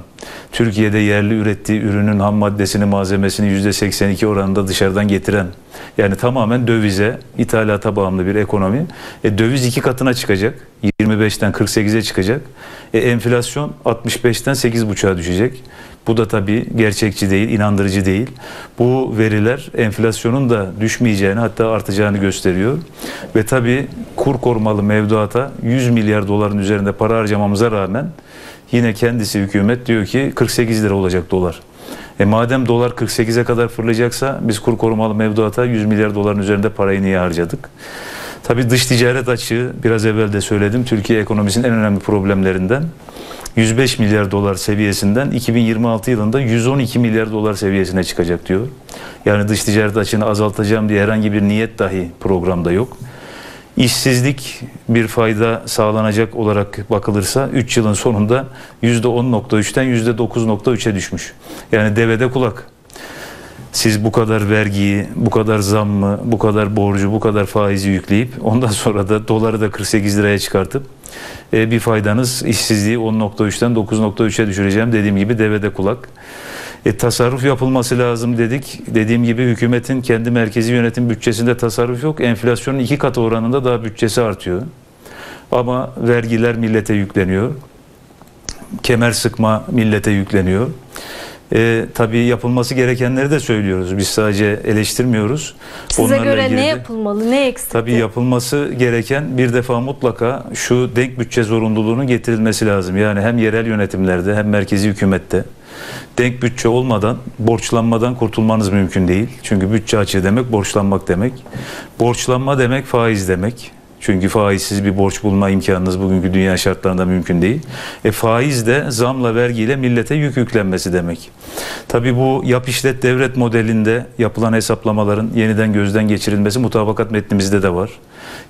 Türkiye'de yerli ürettiği ürünün ham maddesini, malzemesini %82 oranında dışarıdan getiren, yani tamamen dövize, ithalata bağımlı bir ekonomi. Döviz iki katına çıkacak. 25'ten 48'e çıkacak. Enflasyon 65'ten 8,5'a düşecek. Bu da tabii gerçekçi değil, inandırıcı değil. Bu veriler enflasyonun da düşmeyeceğini, hatta artacağını gösteriyor. Ve tabii kur korumalı mevduata 100 milyar doların üzerinde para harcamamıza rağmen yine kendisi hükümet diyor ki 48 lira olacak dolar. Madem dolar 48'e kadar fırlayacaksa biz kur korumalı mevduata 100 milyar doların üzerinde parayı niye harcadık? Tabii dış ticaret açığı, biraz evvel de söyledim, Türkiye ekonomisinin en önemli problemlerinden. 105 milyar dolar seviyesinden 2026 yılında 112 milyar dolar seviyesine çıkacak diyor. Yani dış ticaret açığını azaltacağım diye herhangi bir niyet dahi programda yok. İşsizlik bir fayda sağlanacak olarak bakılırsa 3 yılın sonunda %10.3'ten %9.3'e düşmüş. Yani devede kulak. Siz bu kadar vergiyi, bu kadar zammı, bu kadar borcu, bu kadar faizi yükleyip ondan sonra da doları da 48 liraya çıkartıp bir faydanız işsizliği 10.3'ten 9.3'e düşüreceğim, dediğim gibi devede kulak. Tasarruf yapılması lazım dedik. Dediğim gibi hükümetin kendi merkezi yönetim bütçesinde tasarruf yok. Enflasyonun 2 katı oranında daha bütçesi artıyor. Ama vergiler millete yükleniyor. Kemer sıkma millete yükleniyor. Tabii yapılması gerekenleri de söylüyoruz. Biz sadece eleştirmiyoruz. Size onlarla göre ne yapılmalı, ne eksik? Tabii yapılması gereken bir defa mutlaka şu denk bütçe zorunluluğunun getirilmesi lazım. Yani hem yerel yönetimlerde hem merkezi hükümette denk bütçe olmadan borçlanmadan kurtulmanız mümkün değil. Çünkü bütçe açığı demek borçlanmak demek. Borçlanma demek faiz demek. Çünkü faizsiz bir borç bulma imkanınız bugünkü dünya şartlarında mümkün değil. Faiz de zamla vergiyle millete yük yüklenmesi demek. Tabii bu yap işlet devret modelinde yapılan hesaplamaların yeniden gözden geçirilmesi mutabakat metnimizde de var.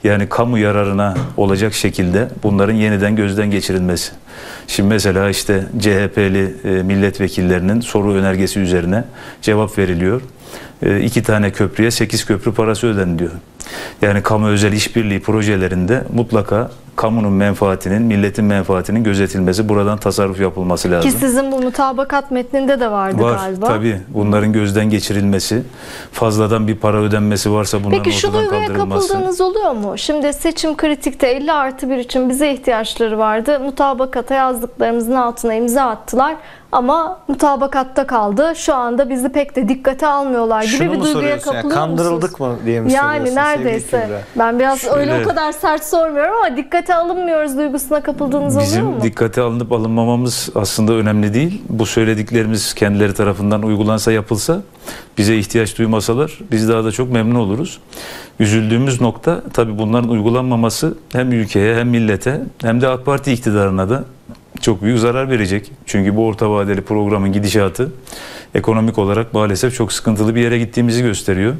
Yani kamu yararına olacak şekilde bunların yeniden gözden geçirilmesi. Şimdi mesela işte CHP'li milletvekillerinin soru önergesi üzerine cevap veriliyor. 2 tane köprüye 8 köprü parası ödeniliyor. Yani kamu özel işbirliği projelerinde mutlaka kamunun menfaatinin, milletin menfaatinin gözetilmesi, buradan tasarruf yapılması lazım. Ki sizin bu mutabakat metninde de vardı galiba. Var tabii. Bunların gözden geçirilmesi, fazladan bir para ödenmesi varsa bunların ortadan kaldırılması. Peki şu duyguya kapıldığınız oluyor mu? Şimdi seçim kritikte 50+1 için bize ihtiyaçları vardı. Mutabakata yazdıklarımızın altına imza attılar ama mutabakatta kaldı. Şu anda bizi pek de dikkate almıyorlar gibi şunu bir duyguya kapılıyor musunuz? Kandırıldık mı diye mi söylüyorsunuz? Yani neredeyse. Ben biraz öyle o kadar sert sormuyorum ama dikkate alınmıyoruz duygusuna kapıldığınız oluyor mu? Bizim dikkate alınıp alınmamamız aslında önemli değil. Bu söylediklerimiz kendileri tarafından uygulansa, yapılsa, bize ihtiyaç duymasalar biz daha da çok memnun oluruz. Üzüldüğümüz nokta tabii bunların uygulanmaması hem ülkeye hem millete hem de AK Parti iktidarına da çok büyük zarar verecek. Çünkü bu orta vadeli programın gidişatı ekonomik olarak maalesef çok sıkıntılı bir yere gittiğimizi gösteriyor.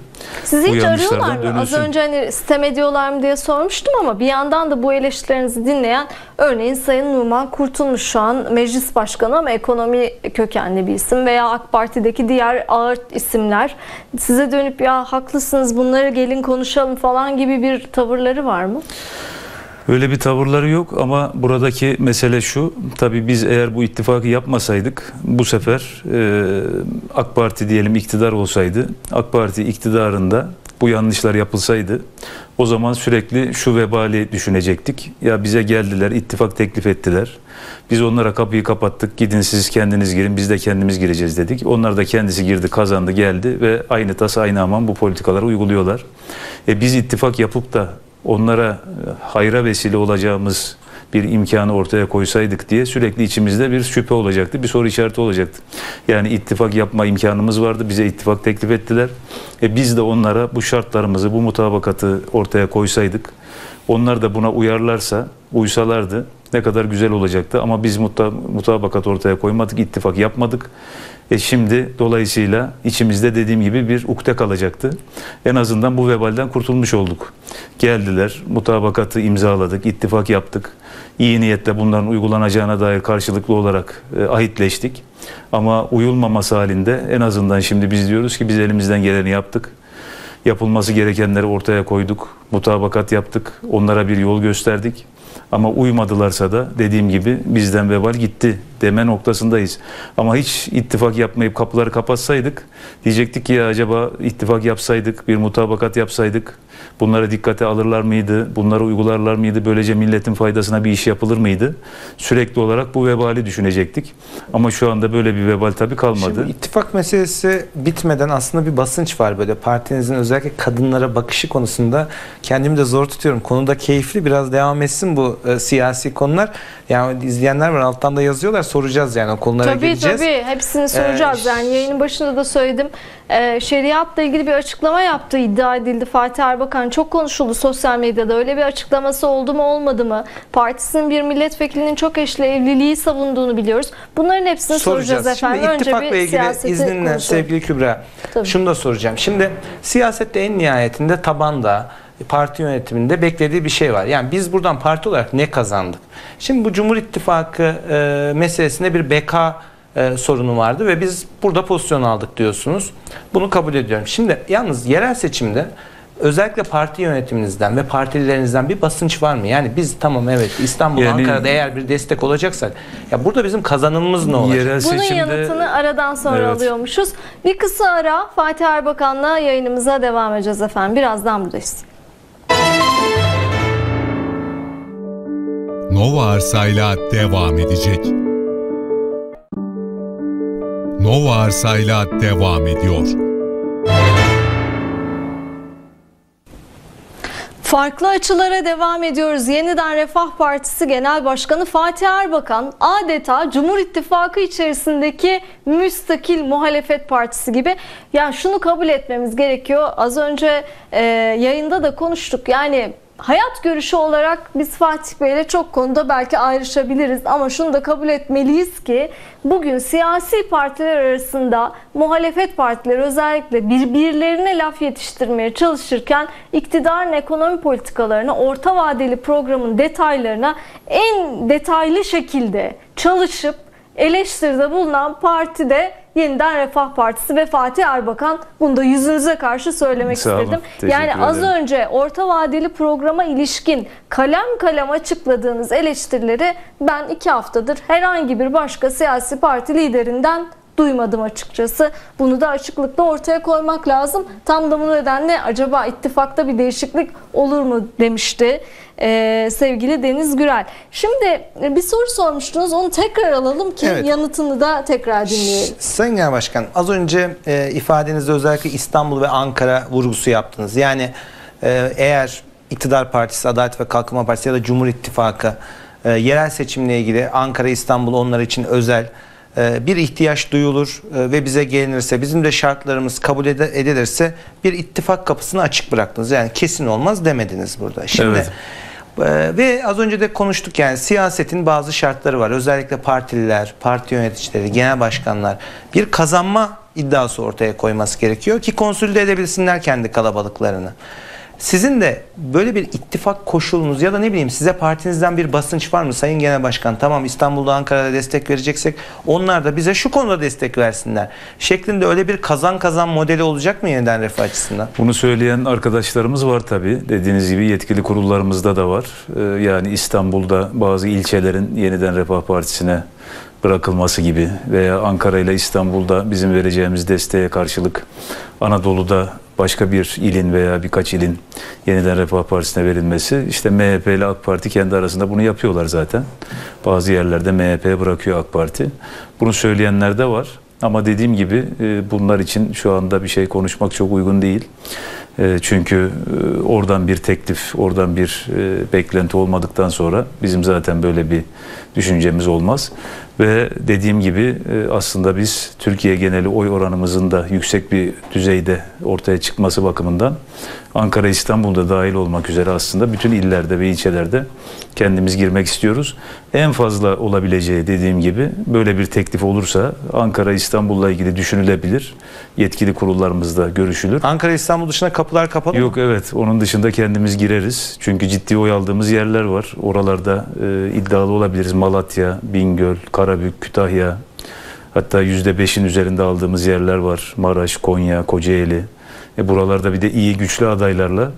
Sizi hiç arıyorlar mı? Dönülsün. Az önce hani sitem ediyorlar mı diye sormuştum ama bir yandan da bu eleştirilerinizi dinleyen örneğin Sayın Numan Kurtulmuş, şu an meclis başkanı ama ekonomi kökenli bir isim, veya AK Parti'deki diğer ağır isimler size dönüp ya haklısınız bunları gelin konuşalım falan gibi bir tavırları var mı? Öyle bir tavırları yok ama buradaki mesele şu, tabii biz eğer bu ittifakı yapmasaydık bu sefer AK Parti diyelim iktidar olsaydı, AK Parti iktidarında bu yanlışlar yapılsaydı o zaman sürekli şu vebali düşünecektik. Ya bize geldiler, ittifak teklif ettiler. Biz onlara kapıyı kapattık, gidin siz kendiniz girin, biz de kendimiz gireceğiz dedik. Onlar da kendisi girdi, kazandı, geldi ve aynı tas aynı aman bu politikaları uyguluyorlar. Biz ittifak yapıp da onlara hayra vesile olacağımız bir imkanı ortaya koysaydık diye sürekli içimizde bir şüphe olacaktı, bir soru işareti olacaktı. Yani ittifak yapma imkanımız vardı, bize ittifak teklif ettiler. Biz de onlara bu şartlarımızı, bu mutabakatı ortaya koysaydık, onlar da buna uyarlarsa, uysalardı ne kadar güzel olacaktı ama biz mutabakat ortaya koymadık, ittifak yapmadık. Şimdi dolayısıyla içimizde dediğim gibi bir ukde kalacaktı. En azından bu vebalden kurtulmuş olduk. Geldiler, mutabakatı imzaladık, ittifak yaptık. İyi niyetle bunların uygulanacağına dair karşılıklı olarak ahitleştik. Ama uyulmaması halinde en azından şimdi biz diyoruz ki biz elimizden geleni yaptık. Yapılması gerekenleri ortaya koyduk, mutabakat yaptık, onlara bir yol gösterdik. Ama uymadılarsa da dediğim gibi bizden vebal gitti deme noktasındayız. Ama hiç ittifak yapmayıp kapıları kapatsaydık diyecektik ki ya acaba ittifak yapsaydık, bir mutabakat yapsaydık bunlara dikkate alırlar mıydı, bunları uygularlar mıydı, böylece milletin faydasına bir iş yapılır mıydı? Sürekli olarak bu vebali düşünecektik. Ama şu anda böyle bir vebal tabii kalmadı. Şimdi ittifak meselesi bitmeden aslında bir basınç var böyle. Partinizin özellikle kadınlara bakışı konusunda kendimi de zor tutuyorum. Konuda keyifli, biraz devam etsin bu siyasi konular. Yani izleyenler var, alttan da yazıyorlar. Soracağız yani o konulara gireceğiz. Tabii hepsini soracağız. Yani yayının başında da söyledim. Şeriatla ilgili bir açıklama yaptığı iddia edildi. Fatih Erbakan çok konuşuldu sosyal medyada. Öyle bir açıklaması oldu mu olmadı mı? Partisinin bir milletvekilinin çok eşli evliliği savunduğunu biliyoruz. Bunların hepsini soracağız efendim. Şimdi ittifakla önce bir ilgili izninle konuşalım. Sevgili Kübra. Tabii. Şunu da soracağım. Şimdi siyasette en nihayetinde tabanda, parti yönetiminde beklediği bir şey var. Yani biz buradan parti olarak ne kazandık? Şimdi bu Cumhur İttifakı meselesinde bir beka sorunu vardı ve biz burada pozisyon aldık diyorsunuz. Bunu kabul ediyorum. Şimdi yalnız yerel seçimde özellikle parti yönetiminizden ve partilerinizden bir basınç var mı? Yani biz tamam evet İstanbul, yani, Ankara'da eğer bir destek olacaksak ya burada bizim kazanımımız ne olacak? Yerel seçimde, bunun yanıtını aradan sonra evet, alıyormuşuz. Bir kısa ara, Fatih Erbakan'la yayınımıza devam edeceğiz efendim. Birazdan buradayız. Nova Arsa'yla devam edecek. Nova Arsa'yla devam ediyor. Farklı açılara devam ediyoruz. Yeniden Refah Partisi Genel Başkanı Fatih Erbakan adeta Cumhur İttifakı içerisindeki müstakil muhalefet partisi gibi. Yani şunu kabul etmemiz gerekiyor. Az önce yayında da konuştuk. Yani hayat görüşü olarak biz Fatih Bey'le çok konuda belki ayrışabiliriz ama şunu da kabul etmeliyiz ki bugün siyasi partiler arasında muhalefet partileri özellikle birbirlerine laf yetiştirmeye çalışırken iktidarın ekonomi politikalarına, orta vadeli programın detaylarına en detaylı şekilde çalışıp eleştiride bulunan parti de Yeniden Refah Partisi ve Fatih Erbakan. Bunu da yüzünüze karşı söylemek istedim. Yani az önce orta vadeli programa ilişkin kalem kalem açıkladığınız eleştirileri ben 2 haftadır herhangi bir başka siyasi parti liderinden duymadım açıkçası. Bunu da açıklıkla ortaya koymak lazım. Tam da bu nedenle acaba ittifakta bir değişiklik olur mu demişti sevgili Deniz Gürel. Şimdi bir soru sormuştunuz, onu tekrar alalım ki evet, yanıtını da tekrar dinleyelim. Sayın Genel Başkan, az önce ifadenizde özellikle İstanbul ve Ankara vurgusu yaptınız. Yani eğer İktidar Partisi, Adalet ve Kalkınma Partisi ya da Cumhur İttifakı yerel seçimle ilgili Ankara, İstanbul onlar için özel bir ihtiyaç duyulur ve bize gelinirse, bizim de şartlarımız kabul edilirse bir ittifak kapısını açık bıraktınız. Yani kesin olmaz demediniz burada. Şimdi evet, ve az önce de konuştuk, yani siyasetin bazı şartları var. Özellikle partililer, parti yöneticileri, genel başkanlar bir kazanma iddiası ortaya koyması gerekiyor ki konsolide edebilsinler kendi kalabalıklarını. Sizin de böyle bir ittifak koşulunuz ya da ne bileyim size partinizden bir basınç var mı? Sayın Genel Başkan tamam İstanbul'da, Ankara'da destek vereceksek onlar da bize şu konuda destek versinler şeklinde öyle bir kazan kazan modeli olacak mı yeniden refah açısından? Bunu söyleyen arkadaşlarımız var tabii. Dediğiniz gibi yetkili kurullarımızda da var. Yani İstanbul'da bazı ilçelerin yeniden Refah Partisi'ne bırakılması gibi veya Ankara ile İstanbul'da bizim vereceğimiz desteğe karşılık Anadolu'da başka bir ilin veya birkaç ilin yeniden Refah Partisi'ne verilmesi. İşte MHP ile AK Parti kendi arasında bunu yapıyorlar zaten. Bazı yerlerde MHP bırakıyor AK Parti. Bunu söyleyenler de var. Ama dediğim gibi bunlar için şu anda bir şey konuşmak çok uygun değil. Çünkü oradan bir teklif, oradan bir beklenti olmadıktan sonra bizim zaten böyle bir düşüncemiz olmaz. Ve dediğim gibi aslında biz Türkiye geneli oy oranımızın da yüksek bir düzeyde ortaya çıkması bakımından Ankara, İstanbul'da dahil olmak üzere aslında bütün illerde ve ilçelerde kendimiz girmek istiyoruz. En fazla olabileceği dediğim gibi böyle bir teklif olursa Ankara, İstanbul'la ilgili düşünülebilir. Yetkili kurullarımızda görüşülür. Ankara, İstanbul dışına kapılar kapalı mı? Yok evet, onun dışında kendimiz gireriz. Çünkü ciddi oy aldığımız yerler var. Oralarda iddialı olabiliriz. Malatya, Bingöl, Karabük, Kütahya, hatta %5'in üzerinde aldığımız yerler var. Maraş, Konya, Kocaeli. Buralarda bir de iyi güçlü adaylarla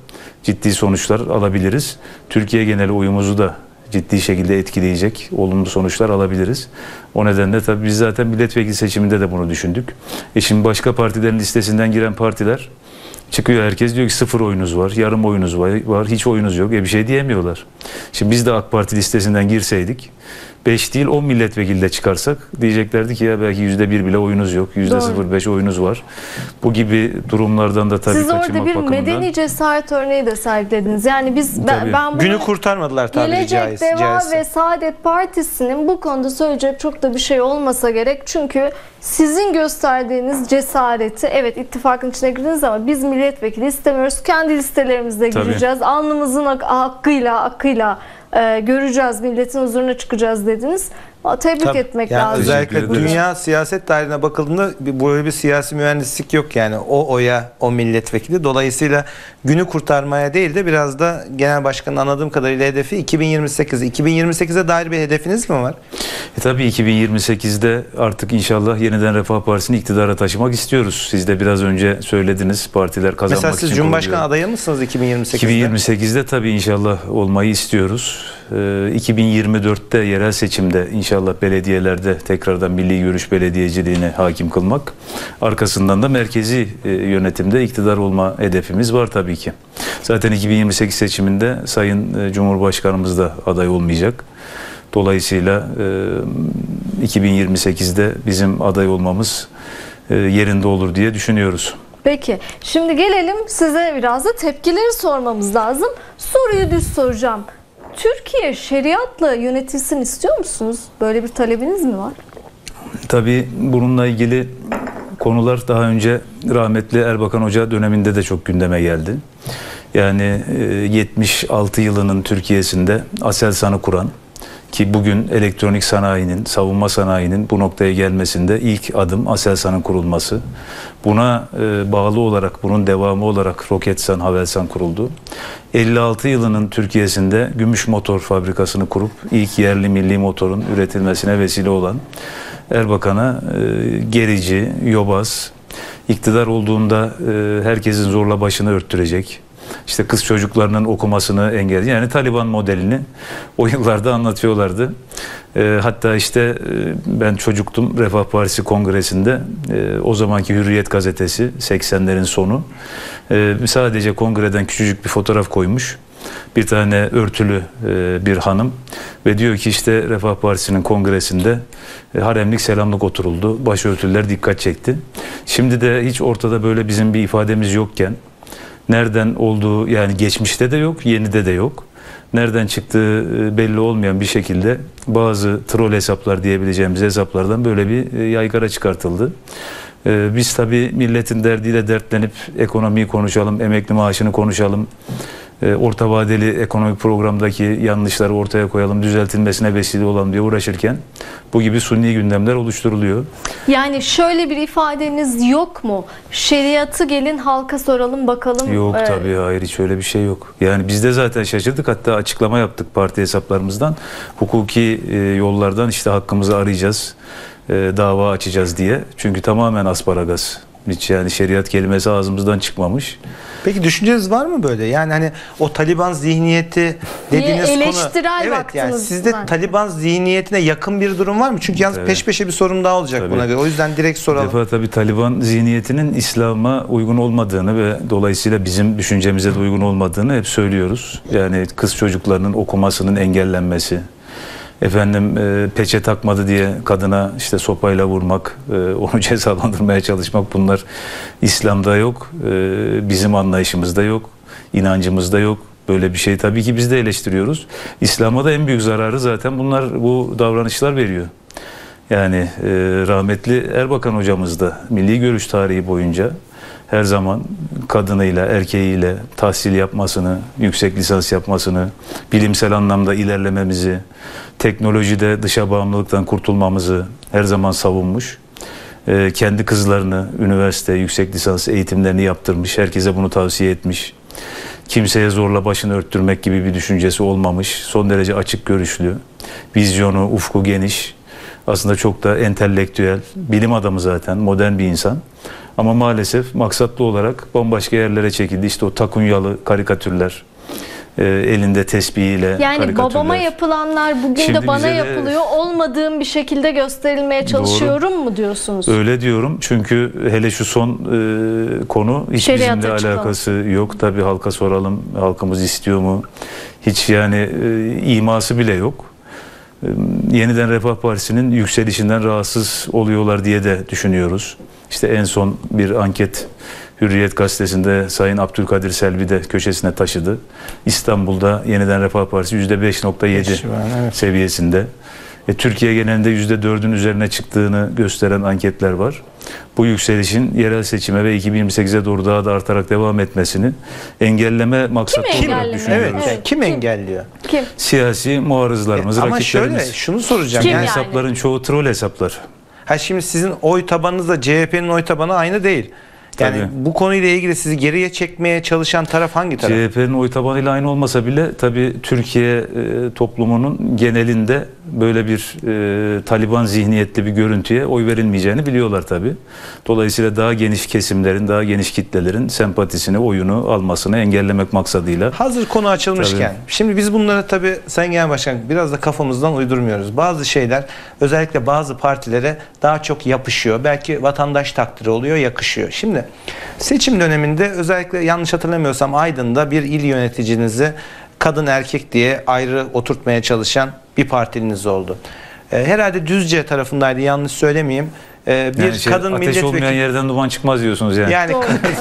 ciddi sonuçlar alabiliriz. Türkiye geneli oyumuzu da ciddi şekilde etkileyecek olumlu sonuçlar alabiliriz. O nedenle tabii biz zaten milletvekili seçiminde de bunu düşündük. Şimdi başka partilerin listesinden giren partiler çıkıyor, herkes diyor ki 0 oyunuz var, yarım oyunuz var, hiç oyunuz yok. Bir şey diyemiyorlar. Şimdi biz de AK Parti listesinden girseydik 5 değil 10 milletvekili de çıkarsak diyeceklerdi ki ya belki %1 bile oyunuz yok, %0,5 oyunuz var. Bu gibi durumlardan da tabii kaçınmak bakımından. Siz orada bir medeni cesaret örneği de sergilediniz. Yani biz ben bunu, günü kurtarmadılar tabii. Gelecek Deva ve Saadet Partisi'nin bu konuda söyleyecek çok da bir şey olmasa gerek. Çünkü sizin gösterdiğiniz cesareti, evet ittifakın içine girdiniz ama biz milletvekili istemiyoruz. Kendi listelerimize gireceğiz. Tabii. Alnımızın hakkıyla göreceğiz, milletin huzuruna çıkacağız dediniz. Tebrik etmek yani lazım. Özellikle dünya siyaset tarihine bakıldığında böyle bir siyasi mühendislik yok yani. O oya, o milletvekili. Dolayısıyla günü kurtarmaya değil de biraz da genel başkanın anladığım kadarıyla hedefi 2028. 2028'e dair bir hedefiniz mi var? Tabii 2028'de artık inşallah Yeniden Refah Partisi'ni iktidara taşımak istiyoruz. Siz de biraz önce söylediniz. Partiler kazanmak için. Mesela siz Cumhurbaşkanı adayı mısınız 2028'de? 2028'de tabii inşallah olmayı istiyoruz. 2024'te yerel seçimde inşallah belediyelerde tekrardan milli görüş belediyeciliğine hakim kılmak. Arkasından da merkezi yönetimde iktidar olma hedefimiz var tabii ki. Zaten 2028 seçiminde Sayın Cumhurbaşkanımız da aday olmayacak. Dolayısıyla 2028'de bizim aday olmamız yerinde olur diye düşünüyoruz. Peki, şimdi gelelim size biraz da tepkileri sormamız lazım. Soruyu düz soracağım. Türkiye şeriatla yönetilsin istiyor musunuz? Böyle bir talebiniz mi var? Tabii bununla ilgili konular daha önce rahmetli Erbakan Hoca döneminde de çok gündeme geldi. Yani 76 yılının Türkiye'sinde Aselsan'ı kuran ki bugün elektronik sanayinin, savunma sanayinin bu noktaya gelmesinde ilk adım Aselsan'ın kurulması. Buna bağlı olarak, bunun devamı olarak Roketsan, Havelsan kuruldu. 56 yılının Türkiye'sinde gümüş motor fabrikasını kurup ilk yerli milli motorun üretilmesine vesile olan Erbakan'a gerici, yobaz, iktidar olduğunda herkesin zorla başını örttürecek, İşte kız çocuklarının okumasını engelledi. Yani Taliban modelini o yıllarda anlatıyorlardı. Hatta işte ben çocuktum, Refah Partisi Kongresi'nde o zamanki Hürriyet gazetesi 80'lerin sonu sadece kongreden küçücük bir fotoğraf koymuş. Bir tane örtülü bir hanım ve diyor ki işte Refah Partisi'nin kongresinde haremlik selamlık oturuldu. Başörtüler dikkat çekti. Şimdi de hiç ortada böyle bizim bir ifademiz yokken nereden olduğu yani geçmişte de yok, yenide de yok. Nereden çıktığı belli olmayan bir şekilde bazı troll hesaplar diyebileceğimiz hesaplardan böyle bir yaygara çıkartıldı. Biz tabii milletin derdiyle dertlenip ekonomiyi konuşalım, emekli maaşını konuşalım, orta vadeli ekonomik programdaki yanlışları ortaya koyalım, düzeltilmesine vesile olalım diye uğraşırken bu gibi sunni gündemler oluşturuluyor. Yani şöyle bir ifadeniz yok mu? Şeriatı gelin halka soralım bakalım. Yok tabii, hayır, hiç öyle bir şey yok. Yani biz de zaten şaşırdık, hatta açıklama yaptık parti hesaplarımızdan. Hukuki yollardan işte hakkımızı arayacağız, dava açacağız diye. Çünkü tamamen asparagas. Hiç yani şeriat kelimesi ağzımızdan çıkmamış. Peki düşünceniz var mı böyle? Yani hani o Taliban zihniyeti dediğiniz konu. Eleştirel baktınız. Evet yani sizde Taliban zihniyetine yakın bir durum var mı? Çünkü yalnız peş peşe bir sorum daha olacak buna göre. O yüzden direkt soralım. Bir defa tabii Taliban zihniyetinin İslam'a uygun olmadığını ve dolayısıyla bizim düşüncemize de uygun olmadığını hep söylüyoruz. Yani kız çocuklarının okumasının engellenmesi. Efendim peçe takmadı diye kadına işte sopayla vurmak, onu cezalandırmaya çalışmak, bunlar İslam'da yok, bizim anlayışımızda yok, inancımızda yok. Böyle bir şey tabii ki biz de eleştiriyoruz. İslam'a da en büyük zararı zaten bunlar, bu davranışlar veriyor. Yani rahmetli Erbakan hocamız da milli görüş tarihi boyunca her zaman kadınıyla, erkeğiyle tahsil yapmasını, yüksek lisans yapmasını, bilimsel anlamda ilerlememizi, teknolojide dışa bağımlılıktan kurtulmamızı her zaman savunmuş. Kendi kızlarını üniversite, yüksek lisans eğitimlerini yaptırmış, herkese bunu tavsiye etmiş. Kimseye zorla başını örttürmek gibi bir düşüncesi olmamış, son derece açık görüşlü, vizyonu, ufku geniş, aslında çok da entelektüel, bilim adamı zaten, modern bir insan. Ama maalesef maksatlı olarak bambaşka yerlere çekildi. İşte o takunyalı karikatürler, elinde tesbihiyle karikatürler. Yani babama yapılanlar bugün şimdi de bana yapılıyor. Olmadığım bir şekilde gösterilmeye çalışıyorum mu diyorsunuz? Öyle diyorum. Çünkü hele şu son konu hiç şeriat bizimle alakası yok. Tabii halka soralım, halkımız istiyor mu? Hiç yani iması bile yok. Yeniden Refah Partisi'nin yükselişinden rahatsız oluyorlar diye de düşünüyoruz. İşte en son bir anket Hürriyet gazetesinde Sayın Abdülkadir Selvi de köşesine taşıdı. İstanbul'da Yeniden Refah Partisi %5.7 seviyesinde. Türkiye genelinde %4'ün üzerine çıktığını gösteren anketler var. Bu yükselişin yerel seçime ve 2028'e doğru daha da artarak devam etmesini engelleme maksatlı olarak düşünüyoruz. Evet, evet. Kim engelliyor? Kim? Siyasi muarızlarımız, rakiplerimiz. Ama şöyle, şunu soracağım. Yani? Hesapların çoğu troll hesaplar. Ha, şimdi sizin oy tabanınızla CHP'nin oy tabanı aynı değil. Yani tabii. Bu konuyla ilgili sizi geriye çekmeye çalışan taraf hangi taraf? CHP'nin oy tabanıyla aynı olmasa bile tabii Türkiye toplumunun genelinde böyle bir Taliban zihniyetli bir görüntüye oy verilmeyeceğini biliyorlar tabii. Dolayısıyla daha geniş kesimlerin, daha geniş kitlelerin sempatisini, oyunu almasını engellemek maksadıyla. Hazır konu açılmışken, tabii. Şimdi biz bunları tabii Sayın Genel Başkan biraz da kafamızdan uydurmuyoruz. Bazı şeyler özellikle bazı partilere daha çok yapışıyor. Belki vatandaş takdiri oluyor, yakışıyor. Şimdi seçim döneminde özellikle yanlış hatırlamıyorsam Aydın'da bir il yöneticinizi kadın erkek diye ayrı oturtmaya çalışan bir partiliniz oldu. Herhalde Düzce tarafındaydı, yanlış söylemeyeyim. Bir yani kadın ateş milletvekili olmayan yerden duman çıkmaz diyorsunuz yani. Yani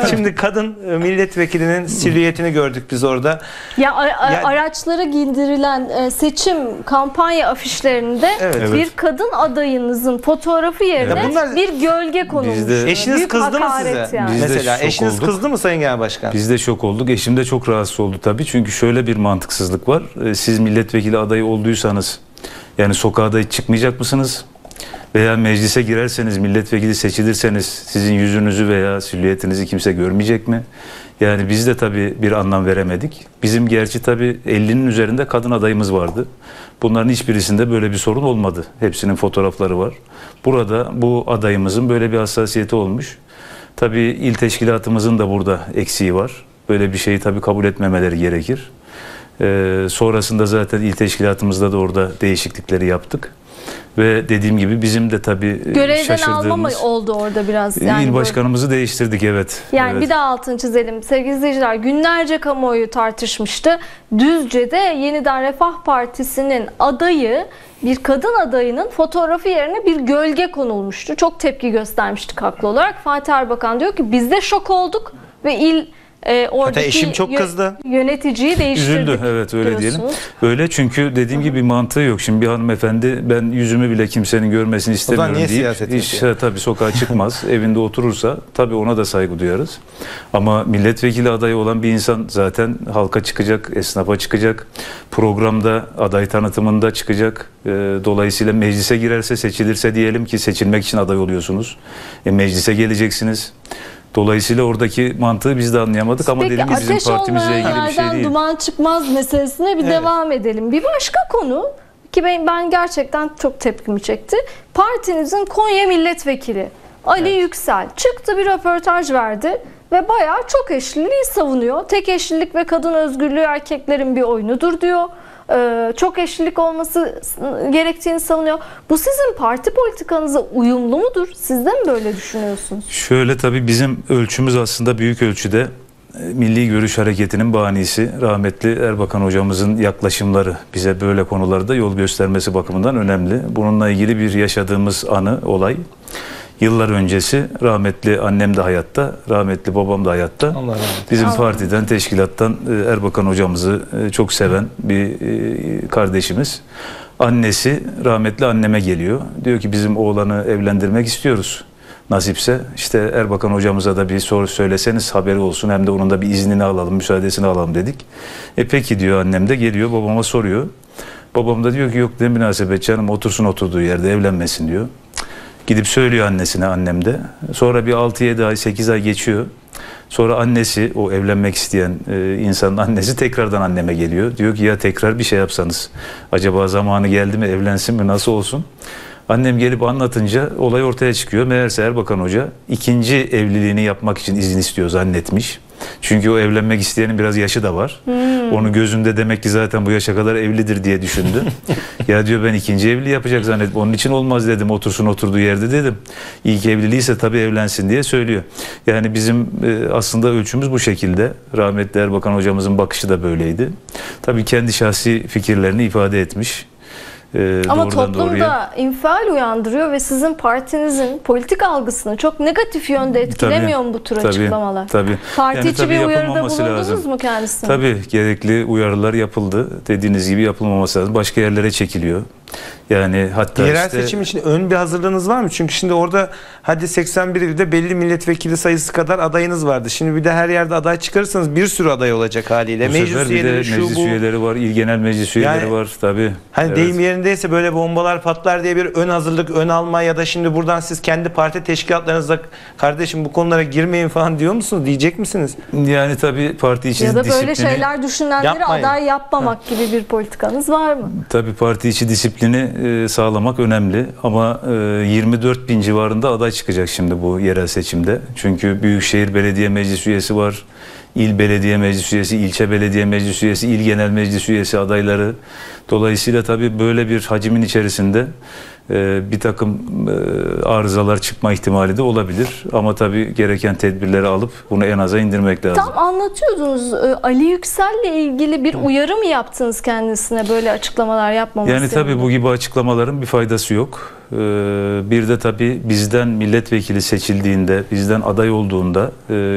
şimdi kadın milletvekilinin silüetini gördük biz orada. Ya, araçlara giyindirilen seçim kampanya afişlerinde evet. Bir kadın adayınızın fotoğrafı yerine evet. Bir gölge konulmuş. Eşiniz kızdı mı size? Yani. Mesela eşiniz kızdı mı Sayın Genel Başkan? Biz de şok olduk. Eşim de çok rahatsız oldu tabii. Çünkü şöyle bir mantıksızlık var. Siz milletvekili adayı olduysanız yani sokağa da hiç çıkmayacak mısınız? Veya meclise girerseniz, milletvekili seçilirseniz sizin yüzünüzü veya silüetinizi kimse görmeyecek mi? Yani biz de tabii bir anlam veremedik. Bizim gerçi tabii 50'nin üzerinde kadın adayımız vardı. Bunların hiçbirisinde böyle bir sorun olmadı. Hepsinin fotoğrafları var. Burada bu adayımızın böyle bir hassasiyeti olmuş. Tabii il teşkilatımızın da burada eksiği var. Böyle bir şeyi tabii kabul etmemeleri gerekir. Sonrasında zaten il teşkilatımızda da orada değişiklikleri yaptık. Ve dediğim gibi bizim de tabii görevden alma oldu orada biraz. Yani il başkanımızı böyle değiştirdik, evet. Yani evet. Bir daha altını çizelim. Sevgili izleyiciler, günlerce kamuoyu tartışmıştı. Düzce'de Yeniden Refah Partisi'nin adayı, bir kadın adayının fotoğrafı yerine bir gölge konulmuştu. Çok tepki göstermiştik haklı olarak. Fatih Erbakan diyor ki biz de şok olduk ve il... Hatta eşim çok kızdı. Yöneticiyi değiştirdik. Üzüldü, evet, öyle diyorsunuz. Diyelim. Öyle, çünkü dediğim gibi bir mantığı yok. Şimdi bir hanımefendi ben yüzümü bile kimsenin görmesini istemiyorum deyip iş, tabii sokağa çıkmaz, evinde oturursa tabii ona da saygı duyarız. Ama milletvekili adayı olan bir insan zaten halka çıkacak, esnafa çıkacak, programda, aday tanıtımında çıkacak. Dolayısıyla meclise girerse, seçilirse diyelim ki seçilmek için aday oluyorsunuz. Meclise geleceksiniz. Dolayısıyla oradaki mantığı biz de anlayamadık ama dedim ki bizim partimizle ilgili bir şey değil. Duman çıkmaz meselesine bir evet. Devam edelim. Bir başka konu ki ben gerçekten çok tepkimi çekti. Partinizin Konya milletvekili Ali evet. Yüksel çıktı, bir röportaj verdi ve bayağı çok eşliliği savunuyor. Tek eşlilik ve kadın özgürlüğü erkeklerin bir oyunudur diyor. Çok eşlilik olması gerektiğini savunuyor. Bu sizin parti politikanıza uyumlu mudur? Siz de mi böyle düşünüyorsunuz? Şöyle, tabii bizim ölçümüz aslında büyük ölçüde Milli Görüş Hareketi'nin banisi rahmetli Erbakan hocamızın yaklaşımları bize böyle konularda yol göstermesi bakımından önemli. Bununla ilgili bir yaşadığımız anı, olay. Yıllar öncesi rahmetli annem de hayatta, rahmetli babam da hayatta. Bizim partiden, teşkilattan Erbakan hocamızı çok seven bir kardeşimiz. Annesi rahmetli anneme geliyor. Diyor ki bizim oğlanı evlendirmek istiyoruz. Nasipse işte Erbakan hocamıza da bir soru söyleseniz haberi olsun, hem de onun da bir iznini alalım, müsaadesini alalım dedik. Peki diyor annem de, geliyor babama soruyor. Babam da diyor ki yok ne münasebet canım, otursun oturduğu yerde, evlenmesin diyor. Gidip söylüyor annesine, annem de. Sonra bir 6-7 ay, 8 ay geçiyor. Sonra annesi, o evlenmek isteyen insanın annesi tekrardan anneme geliyor. Diyor ki ya tekrar bir şey yapsanız. Acaba zamanı geldi mi, evlensin mi, nasıl olsun? Annem gelip anlatınca olay ortaya çıkıyor. Meğerse Erbakan Hoca ikinci evliliğini yapmak için izin istiyor zannetmiş. Çünkü o evlenmek isteyenin biraz yaşı da var. Onu gözümde demek ki zaten bu yaşa kadar evlidir diye düşündü. Ya diyor ben ikinci evliliği yapacak zannettim. Onun için olmaz dedim. Otursun oturduğu yerde dedim. İlk evliliğiyse tabii evlensin diye söylüyor. Yani bizim aslında ölçümüz bu şekilde. Rahmetli Erbakan hocamızın bakışı da böyleydi. Tabii kendi şahsi fikirlerini ifade etmiş. Ama toplumda doğruya infial uyandırıyor ve sizin partinizin politik algısını çok negatif yönde etkilemiyor mu bu tür açıklamalar? Tabii. Parti yani içi bir uyarıda bulundunuz mu kendisine? Tabii, gerekli uyarılar yapıldı. Dediğiniz gibi yapılmaması lazım. Başka yerlere çekiliyor. Yani hatta yerel seçim için ön bir hazırlığınız var mı? Çünkü şimdi orada hadi 81 ilde belli milletvekili sayısı kadar adayınız vardı. Şimdi bir de her yerde aday çıkarırsanız bir sürü aday olacak haliyle. Bu sefer bir de meclis üyeleri var, il genel meclis üyeleri var tabii. Hani deyim yerindeyse böyle bombalar patlar diye bir ön hazırlık, ön alma ya da şimdi buradan siz kendi parti teşkilatlarınızla kardeşim bu konulara girmeyin falan diyor musunuz? Diyecek misiniz? Yani tabii parti içi disiplini. Ya da böyle şeyler düşünenleri aday yapmamak gibi bir politikanız var mı? Tabii parti içi disiplini sağlamak önemli ama 24 bin civarında aday çıkacak şimdi bu yerel seçimde. Çünkü Büyükşehir Belediye Meclis üyesi var, il belediye meclis üyesi, ilçe belediye meclis üyesi, il genel meclis üyesi adayları. Dolayısıyla tabii böyle bir hacimin içerisinde bir takım arızalar çıkma ihtimali de olabilir. Ama tabii gereken tedbirleri alıp bunu en aza indirmek lazım. Tam anlatıyordunuz. Ali Yüksel'le ilgili bir uyarı mı yaptınız kendisine? Böyle açıklamalar yapmaması. Yani tabii bu gibi açıklamaların bir faydası yok. Bir de tabii bizden milletvekili seçildiğinde, bizden aday olduğunda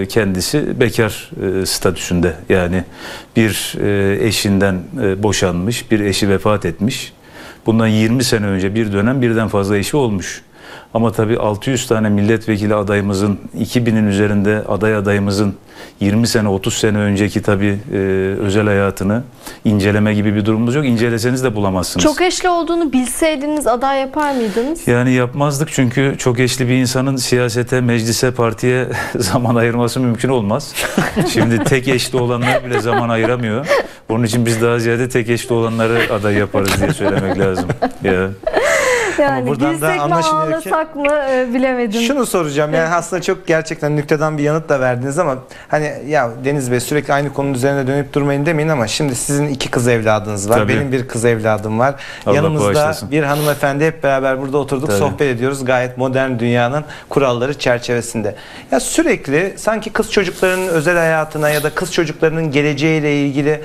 kendisi bekar statüsünde. Yani bir eşinden boşanmış, bir eşi vefat etmiş. Bundan 20 sene önce bir dönem birden fazla eşi olmuş. Ama tabii 600 tane milletvekili adayımızın, 2000'in üzerinde aday adayımızın 20 sene, 30 sene önceki tabii özel hayatını inceleme gibi bir durumumuz yok. İnceleseniz de bulamazsınız. Çok eşli olduğunu bilseydiniz aday yapar mıydınız? Yani yapmazdık çünkü çok eşli bir insanın siyasete, meclise, partiye zaman ayırması mümkün olmaz. Şimdi tek eşli olanlar bile zaman ayıramıyor. Onun için biz daha ziyade tek eşli olanları aday yaparız diye söylemek lazım. Ya. Yani gizsek mi ağlasak mı bilemedim. Şunu soracağım yani aslında çok gerçekten nükteden bir yanıt da verdiniz ama hani ya Deniz Bey sürekli aynı konunun üzerine dönüp durmayın demeyin ama şimdi sizin 2 kız evladınız var. Tabii. Benim bir kız evladım var. Allah yanımızda bağışlasın. Bir hanımefendi hep beraber burada oturduk sohbet ediyoruz gayet modern dünyanın kuralları çerçevesinde. Ya sürekli sanki kız çocuklarının özel hayatına ya da kız çocuklarının geleceğiyle ilgili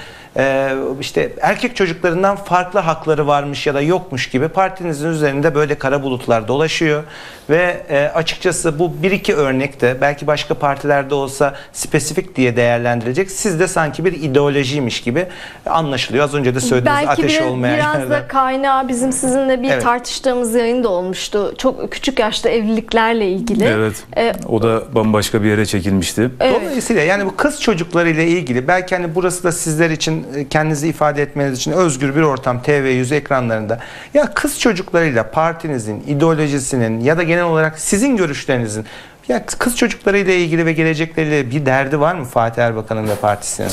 işte erkek çocuklarından farklı hakları varmış ya da yokmuş gibi partinizin üzerinde böyle kara bulutlar dolaşıyor ve açıkçası bu bir iki örnek de belki başka partilerde olsa spesifik diye değerlendirilecek. Sizde sanki bir ideolojiymiş gibi anlaşılıyor. Az önce de söylediğiniz belki ateş olmayan yerler. Belki biraz da kaynağı bizim sizinle bir tartıştığımız yayında olmuştu. Çok küçük yaşta evliliklerle ilgili. Evet. O da bambaşka bir yere çekilmişti. Evet. Dolayısıyla yani bu kız çocuklarıyla ilgili belki hani burası da sizler için kendinizi ifade etmeniz için özgür bir ortam TV100 ekranlarında. Ya kız çocuklarıyla partinizin, ideolojisinin ya da genel olarak sizin görüşlerinizin ya kız çocuklarıyla ilgili ve gelecekleriyle bir derdi var mı Fatih Erbakan'ın ve partisinin?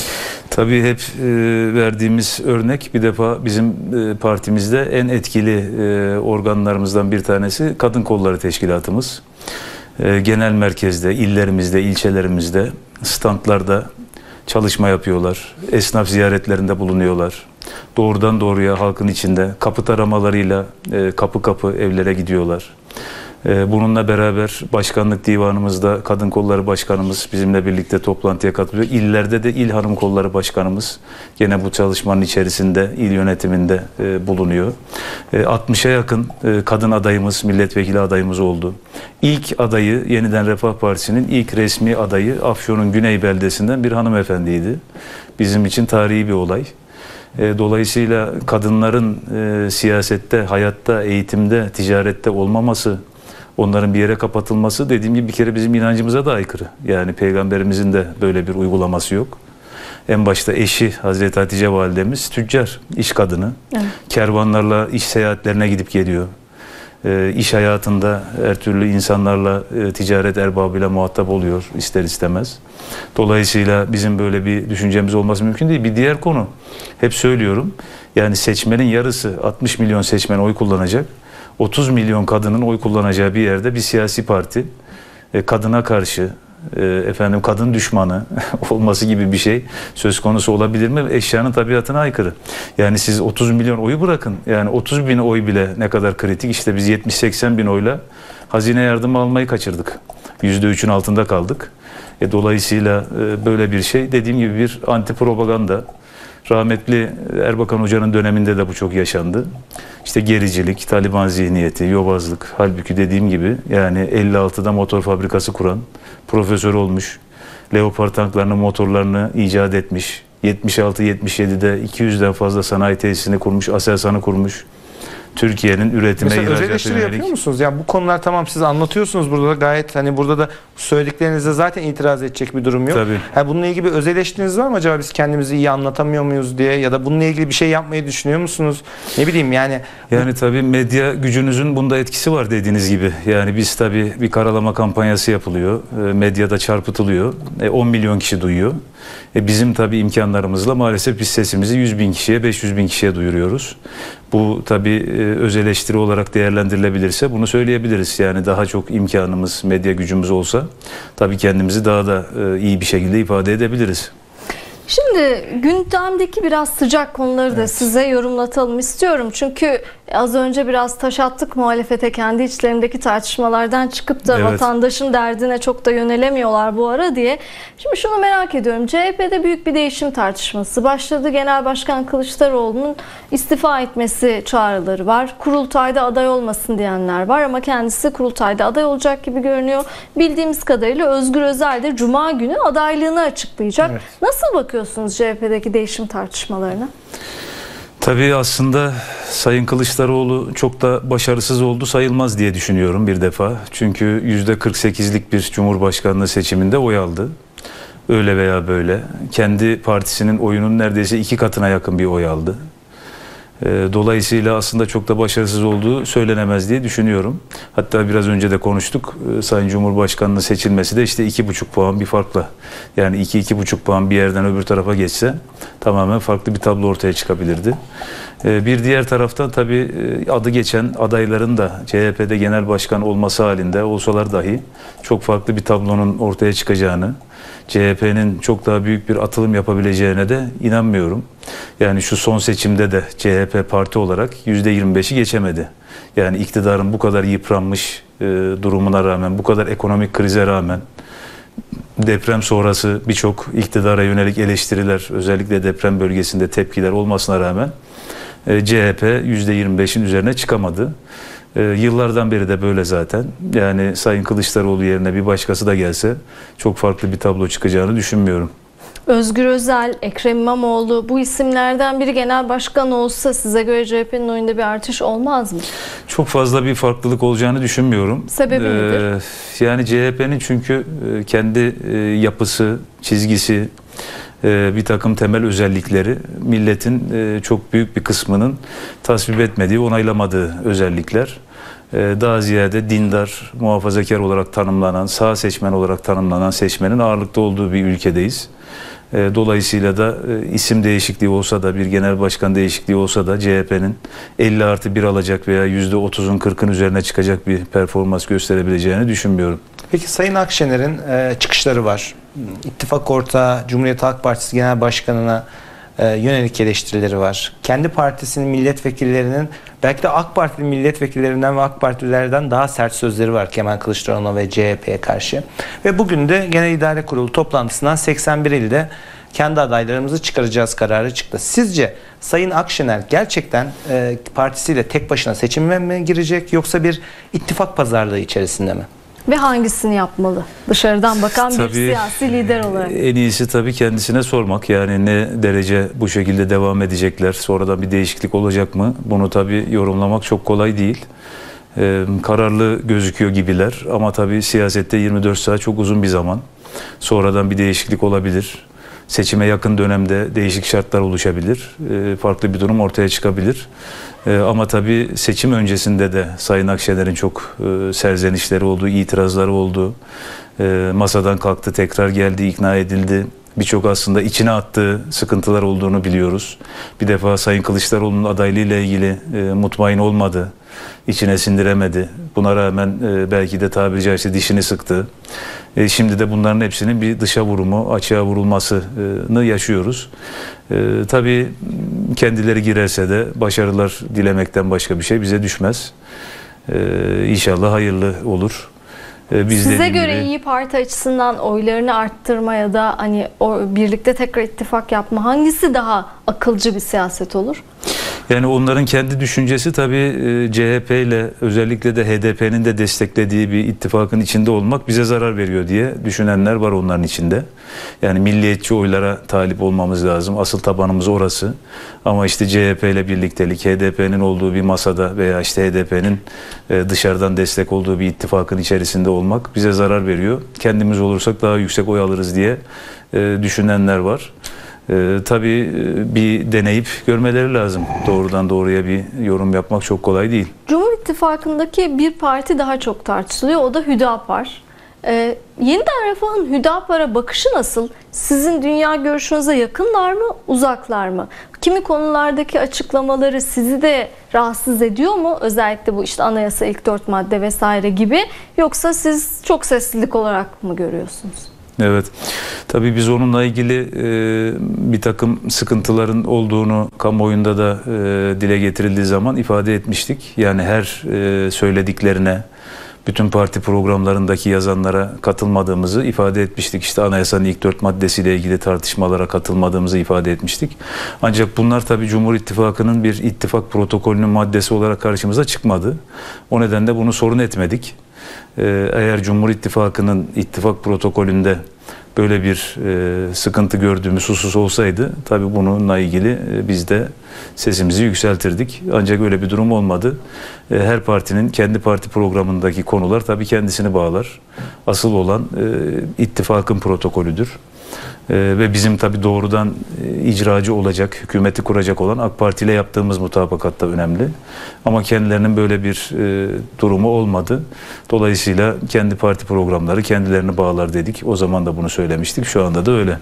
Tabii hep verdiğimiz örnek bir defa bizim partimizde en etkili organlarımızdan bir tanesi Kadın Kolları Teşkilatımız. Genel merkezde, illerimizde, ilçelerimizde, standlarda çalışma yapıyorlar, esnaf ziyaretlerinde bulunuyorlar. Doğrudan doğruya halkın içinde kapı taramalarıyla kapı kapı evlere gidiyorlar. Bununla beraber başkanlık divanımızda kadın kolları başkanımız bizimle birlikte toplantıya katılıyor. İllerde de il hanım kolları başkanımız gene bu çalışmanın içerisinde il yönetiminde bulunuyor. 60'a yakın kadın adayımız, milletvekili adayımız oldu. İlk adayı Yeniden Refah Partisi'nin ilk resmi adayı Afyon'un Güney beldesinden bir hanımefendiydi. Bizim için tarihi bir olay. Dolayısıyla kadınların siyasette, hayatta, eğitimde, ticarette olmaması, onların bir yere kapatılması dediğim gibi bir kere bizim inancımıza da aykırı. Yani Peygamberimizin de böyle bir uygulaması yok. En başta eşi Hazreti Hatice validemiz tüccar, iş kadını. Evet. Kervanlarla iş seyahatlerine gidip geliyor. İş hayatında her türlü insanlarla ticaret erbabıyla muhatap oluyor ister istemez. Dolayısıyla bizim böyle bir düşüncemiz olması mümkün değil. Bir diğer konu hep söylüyorum. Yani seçmenin yarısı 60 milyon seçmen oy kullanacak. 30 milyon kadının oy kullanacağı bir yerde bir siyasi parti kadına karşı efendim kadın düşmanı olması gibi bir şey söz konusu olabilir mi? Eşyanın tabiatına aykırı. Yani siz 30 milyon oyu bırakın. Yani 30 bin oy bile ne kadar kritik. İşte biz 70-80 bin oyla hazine yardımı almayı kaçırdık. %3'ün altında kaldık. Dolayısıyla böyle bir şey dediğim gibi bir anti propaganda. Rahmetli Erbakan Hoca'nın döneminde de bu çok yaşandı. İşte gericilik, Taliban zihniyeti, yobazlık. Halbuki dediğim gibi yani 56'da motor fabrikası kuran, profesör olmuş, Leopard tanklarının motorlarını icat etmiş, 76-77'de 200'den fazla sanayi tesisini kurmuş, Aselsan'ı kurmuş. Türkiye'nin üretime, ihracatına yönelik. Mesela yapıyor musunuz? Yani bu konular tamam, siz anlatıyorsunuz burada da gayet, hani burada da söylediklerinize zaten itiraz edecek bir durum yok. Tabii. Yani bununla ilgili bir öz eleştiriniz var mı acaba, biz kendimizi iyi anlatamıyor muyuz diye, ya da bununla ilgili bir şey yapmayı düşünüyor musunuz? Ne bileyim yani. Yani tabii medya gücünüzün bunda etkisi var dediğiniz gibi. Yani biz tabii bir karalama kampanyası yapılıyor. Medyada çarpıtılıyor. 10 milyon kişi duyuyor. Bizim tabii imkanlarımızla maalesef biz sesimizi 100 bin kişiye, 500 bin kişiye duyuruyoruz. Bu tabii öz eleştiri olarak değerlendirilebilirse bunu söyleyebiliriz. Yani daha çok imkanımız, medya gücümüz olsa tabii kendimizi daha da iyi bir şekilde ifade edebiliriz. Şimdi gündemdeki biraz sıcak konuları da size yorumlatalım istiyorum. Çünkü az önce biraz taş attık muhalefete, kendi içlerindeki tartışmalardan çıkıp da vatandaşın derdine çok da yönelemiyorlar bu ara diye. Şimdi şunu merak ediyorum. CHP'de büyük bir değişim tartışması başladı. Genel Başkan Kılıçdaroğlu'nun istifa etmesi çağrıları var. Kurultayda aday olmasın diyenler var ama kendisi kurultayda aday olacak gibi görünüyor. Bildiğimiz kadarıyla Özgür Özel de Cuma günü adaylığını açıklayacak. Evet. Nasıl bakıyorsunuz CHP'deki değişim tartışmalarına? Tabii aslında Sayın Kılıçdaroğlu çok da başarısız oldu sayılmaz diye düşünüyorum bir defa. Çünkü %48'lik bir Cumhurbaşkanlığı seçiminde oy aldı. Öyle veya böyle. Kendi partisinin oyunun neredeyse 2 katına yakın bir oy aldı. Dolayısıyla aslında çok da başarısız olduğu söylenemez diye düşünüyorum. Hatta biraz önce de konuştuk. Sayın Cumhurbaşkanı'nın seçilmesi de işte 2,5 puan bir farkla. Yani 2-2,5 puan bir yerden öbür tarafa geçse tamamen farklı bir tablo ortaya çıkabilirdi. Bir diğer taraftan tabii adı geçen adayların da CHP'de genel başkan olması halinde olsalar dahi çok farklı bir tablonun ortaya çıkacağını, CHP'nin çok daha büyük bir atılım yapabileceğine de inanmıyorum. Yani şu son seçimde de CHP parti olarak %25'i geçemedi. Yani iktidarın bu kadar yıpranmış durumuna rağmen, bu kadar ekonomik krize rağmen, deprem sonrası birçok iktidara yönelik eleştiriler, özellikle deprem bölgesinde tepkiler olmasına rağmen CHP %25'in üzerine çıkamadı. Yıllardan beri de böyle zaten. Yani Sayın Kılıçdaroğlu yerine bir başkası da gelse çok farklı bir tablo çıkacağını düşünmüyorum. Özgür Özel, Ekrem İmamoğlu, bu isimlerden biri genel başkan olsa size göre CHP'nin oyunda bir artış olmaz mı? Çok fazla bir farklılık olacağını düşünmüyorum. Sebebi nedir? Yani CHP'nin çünkü kendi yapısı, çizgisi, bir takım temel özellikleri milletin çok büyük bir kısmının tasvip etmediği, onaylamadığı özellikler. Daha ziyade dindar, muhafazakar olarak tanımlanan, sağ seçmen olarak tanımlanan seçmenin ağırlıkta olduğu bir ülkedeyiz. Dolayısıyla da isim değişikliği olsa da, bir genel başkan değişikliği olsa da CHP'nin 50+1 alacak veya %30'un 40'ın üzerine çıkacak bir performans gösterebileceğini düşünmüyorum. Peki Sayın Akşener'in çıkışları var. İttifak ortağı Cumhuriyet Halk Partisi Genel Başkanı'na yönelik eleştirileri var. Kendi partisinin milletvekillerinin, belki de AK Partili milletvekillerinden ve AK Partililerden daha sert sözleri var Kemal Kılıçdaroğlu'na ve CHP'ye karşı. Ve bugün de Genel İdare Kurulu toplantısından 81 ilde kendi adaylarımızı çıkaracağız kararı çıktı. Sizce Sayın Akşener gerçekten partisiyle tek başına seçime mi girecek, yoksa bir ittifak pazarlığı içerisinde mi? Ve hangisini yapmalı? Dışarıdan bakan tabii, bir siyasi lider olarak. En iyisi tabii kendisine sormak. Yani ne derece bu şekilde devam edecekler? Sonradan bir değişiklik olacak mı? Bunu tabii yorumlamak çok kolay değil. Kararlı gözüküyor gibiler. Ama tabii siyasette 24 saat çok uzun bir zaman. Sonradan bir değişiklik olabilir. Seçime yakın dönemde değişik şartlar oluşabilir. Farklı bir durum ortaya çıkabilir. Ama tabii seçim öncesinde de Sayın Akşener'in çok serzenişleri oldu, itirazları oldu. Masadan kalktı, tekrar geldi, ikna edildi. Birçok aslında içine attığı sıkıntılar olduğunu biliyoruz. Bir defa Sayın Kılıçdaroğlu'nun adaylığıyla ilgili mutmain olmadı. İçine sindiremedi. Buna rağmen belki de tabiri caizse dişini sıktı. Şimdi de bunların hepsinin bir dışa vurumu, açığa vurulmasını yaşıyoruz. Tabii kendileri girerse de başarılar dilemekten başka bir şey bize düşmez. İnşallah hayırlı olur. Size göre İYİ Parti açısından oylarını arttırma ya da hani birlikte tekrar ittifak yapma, hangisi daha akılcı bir siyaset olur? Yani onların kendi düşüncesi tabii CHP ile özellikle de HDP'nin de desteklediği bir ittifakın içinde olmak bize zarar veriyor diye düşünenler var onların içinde. Yani milliyetçi oylara talip olmamız lazım. Asıl tabanımız orası. Ama işte CHP ile birliktelik, HDP'nin olduğu bir masada veya işte HDP'nin dışarıdan destek olduğu bir ittifakın içerisinde olmak bize zarar veriyor. Kendimiz olursak daha yüksek oy alırız diye düşünenler var. Tabii bir deneyip görmeleri lazım. Doğrudan doğruya bir yorum yapmak çok kolay değil. Cumhur İttifakı'ndaki bir parti daha çok tartışılıyor. O da Hüdapar. Yeniden Refah'ın Hüdapar'a bakışı nasıl? Sizin dünya görüşünüze yakınlar mı, uzaklar mı? Kimi konulardaki açıklamaları sizi de rahatsız ediyor mu? Özellikle bu işte anayasa ilk 4 madde vesaire gibi. Yoksa siz çok seslilik olarak mı görüyorsunuz? Evet. Tabii biz onunla ilgili bir takım sıkıntıların olduğunu kamuoyunda da dile getirildiği zaman ifade etmiştik. Yani her söylediklerine, bütün parti programlarındaki yazanlara katılmadığımızı ifade etmiştik. İşte anayasanın ilk 4 maddesiyle ilgili tartışmalara katılmadığımızı ifade etmiştik. Ancak bunlar tabii Cumhur İttifakı'nın bir ittifak protokolünün maddesi olarak karşımıza çıkmadı. O nedenle bunu sorun etmedik. Eğer Cumhur İttifakı'nın ittifak protokolünde böyle bir sıkıntı gördüğümüz husus olsaydı tabii bununla ilgili biz de sesimizi yükseltirdik. Ancak öyle bir durum olmadı. Her partinin kendi parti programındaki konular tabii kendisini bağlar. Asıl olan ittifakın protokolüdür. Ve bizim tabii doğrudan icracı olacak, hükümeti kuracak olan AK Parti ile yaptığımız mutabakat da önemli. Ama kendilerinin böyle bir durumu olmadı. Dolayısıyla kendi parti programları kendilerini bağlar dedik. O zaman da bunu söylemiştik. Şu anda da öyle.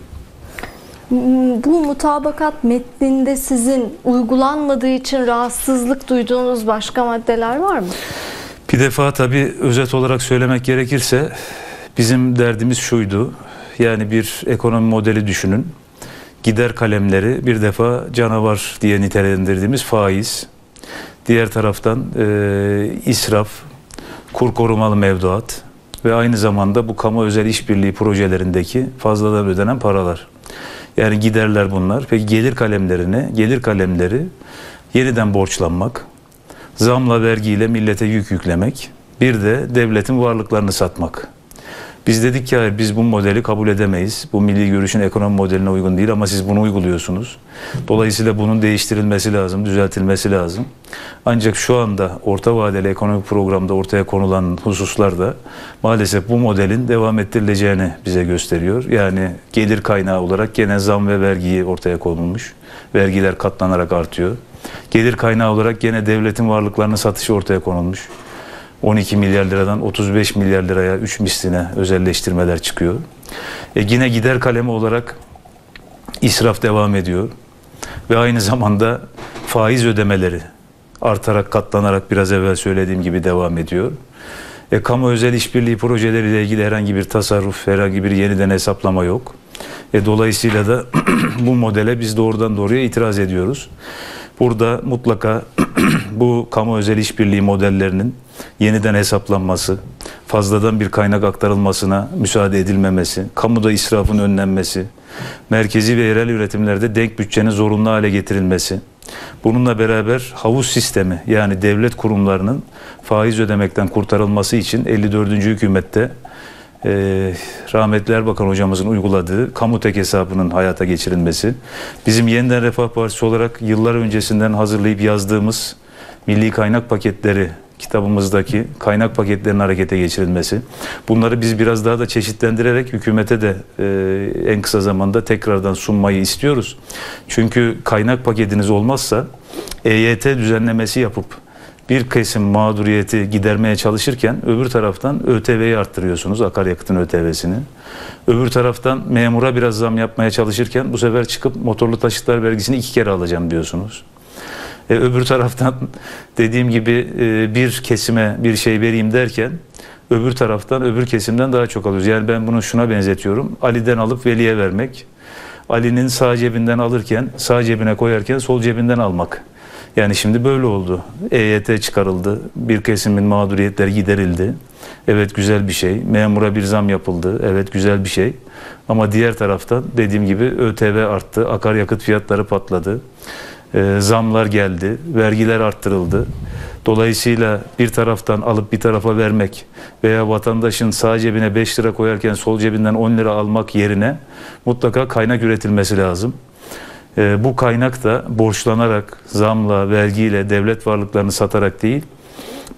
Bu mutabakat metninde sizin uygulanmadığı için rahatsızlık duyduğunuz başka maddeler var mı? Bir defa tabii özet olarak söylemek gerekirse bizim derdimiz şuydu. Yani bir ekonomi modeli düşünün. Gider kalemleri bir defa canavar diye nitelendirdiğimiz faiz. Diğer taraftan israf, kur korumalı mevduat ve aynı zamanda bu kamu özel işbirliği projelerindeki fazladan ödenen paralar. Yani giderler bunlar. Peki gelir kalemlerine, yeniden borçlanmak, zamla vergiyle millete yük yüklemek, bir de devletin varlıklarını satmak. Biz dedik ki hayır, biz bu modeli kabul edemeyiz. Bu milli görüşün ekonomi modeline uygun değil ama siz bunu uyguluyorsunuz. Dolayısıyla bunun değiştirilmesi lazım, düzeltilmesi lazım. Ancak şu anda orta vadeli ekonomik programda ortaya konulan hususlar da maalesef bu modelin devam ettirileceğini bize gösteriyor. Yani gelir kaynağı olarak gene zam ve vergiyi ortaya konulmuş. Vergiler katlanarak artıyor. Gelir kaynağı olarak gene devletin varlıklarının satışı ortaya konulmuş. 12 milyar liradan 35 milyar liraya 3 misline özelleştirmeler çıkıyor. Yine gider kalemi olarak israf devam ediyor. Ve aynı zamanda faiz ödemeleri artarak, katlanarak biraz evvel söylediğim gibi devam ediyor. Kamu özel işbirliği projeleriyle ilgili herhangi bir tasarruf, herhangi bir yeniden hesaplama yok. Dolayısıyla da bu modele biz doğrudan doğruya itiraz ediyoruz. Burada mutlaka bu kamu özel işbirliği modellerinin yeniden hesaplanması, fazladan bir kaynak aktarılmasına müsaade edilmemesi, kamuda israfın önlenmesi, merkezi ve yerel üretimlerde denk bütçenin zorunlu hale getirilmesi, bununla beraber havuz sistemi yani devlet kurumlarının faiz ödemekten kurtarılması için 54. hükümette rahmetli Erbakan hocamızın uyguladığı kamu tek hesabının hayata geçirilmesi, bizim Yeniden Refah Partisi olarak yıllar öncesinden hazırlayıp yazdığımız milli kaynak paketleri, kitabımızdaki kaynak paketlerinin harekete geçirilmesi. Bunları biz biraz daha da çeşitlendirerek hükümete de en kısa zamanda tekrardan sunmayı istiyoruz. Çünkü kaynak paketiniz olmazsa EYT düzenlemesi yapıp bir kesim mağduriyeti gidermeye çalışırken öbür taraftan ÖTV'yi arttırıyorsunuz, akaryakıtın ÖTV'sini. Öbür taraftan memura biraz zam yapmaya çalışırken bu sefer çıkıp motorlu taşıtlar vergisini 2 kere alacağım diyorsunuz. Öbür taraftan dediğim gibi bir kesime bir şey vereyim derken öbür taraftan öbür kesimden daha çok alıyoruz. Yani ben bunu şuna benzetiyorum. Ali'den alıp Veli'ye vermek. Ali'nin sağ cebinden alırken, sağ cebine koyarken sol cebinden almak. Yani şimdi böyle oldu. EYT çıkarıldı. Bir kesimin mağduriyetleri giderildi. Evet, güzel bir şey. Memura bir zam yapıldı. Evet, güzel bir şey. Ama diğer taraftan dediğim gibi ÖTV arttı. Akaryakıt fiyatları patladı. zamlar geldi, vergiler arttırıldı. Dolayısıyla bir taraftan alıp bir tarafa vermek veya vatandaşın sağ cebine 5 lira koyarken sol cebinden 10 lira almak yerine mutlaka kaynak üretilmesi lazım. Bu kaynak da borçlanarak, zamla, vergiyle, devlet varlıklarını satarak değil,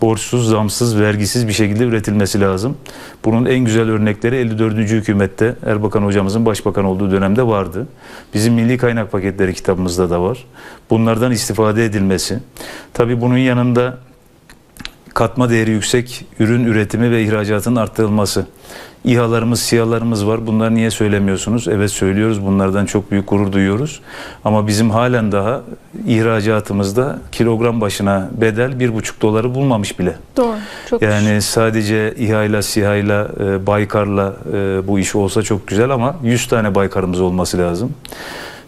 borçsuz, zamsız, vergisiz bir şekilde üretilmesi lazım. Bunun en güzel örnekleri 54. hükümette Erbakan hocamızın başbakan olduğu dönemde vardı. Bizim Milli Kaynak Paketleri kitabımızda da var. Bunlardan istifade edilmesi. Tabii bunun yanında katma değeri yüksek ürün üretimi ve ihracatının arttırılması. İHA'larımız, SİHA'larımız var. Bunları niye söylemiyorsunuz? Evet söylüyoruz. Bunlardan çok büyük gurur duyuyoruz. Ama bizim halen daha ihracatımızda kilogram başına bedel $1,5 bulmamış bile. Doğru. Çok yani düşün. Sadece İHA'yla, SİHA'yla, Baykar'la bu iş olsa çok güzel ama 100 tane Baykar'ımız olması lazım.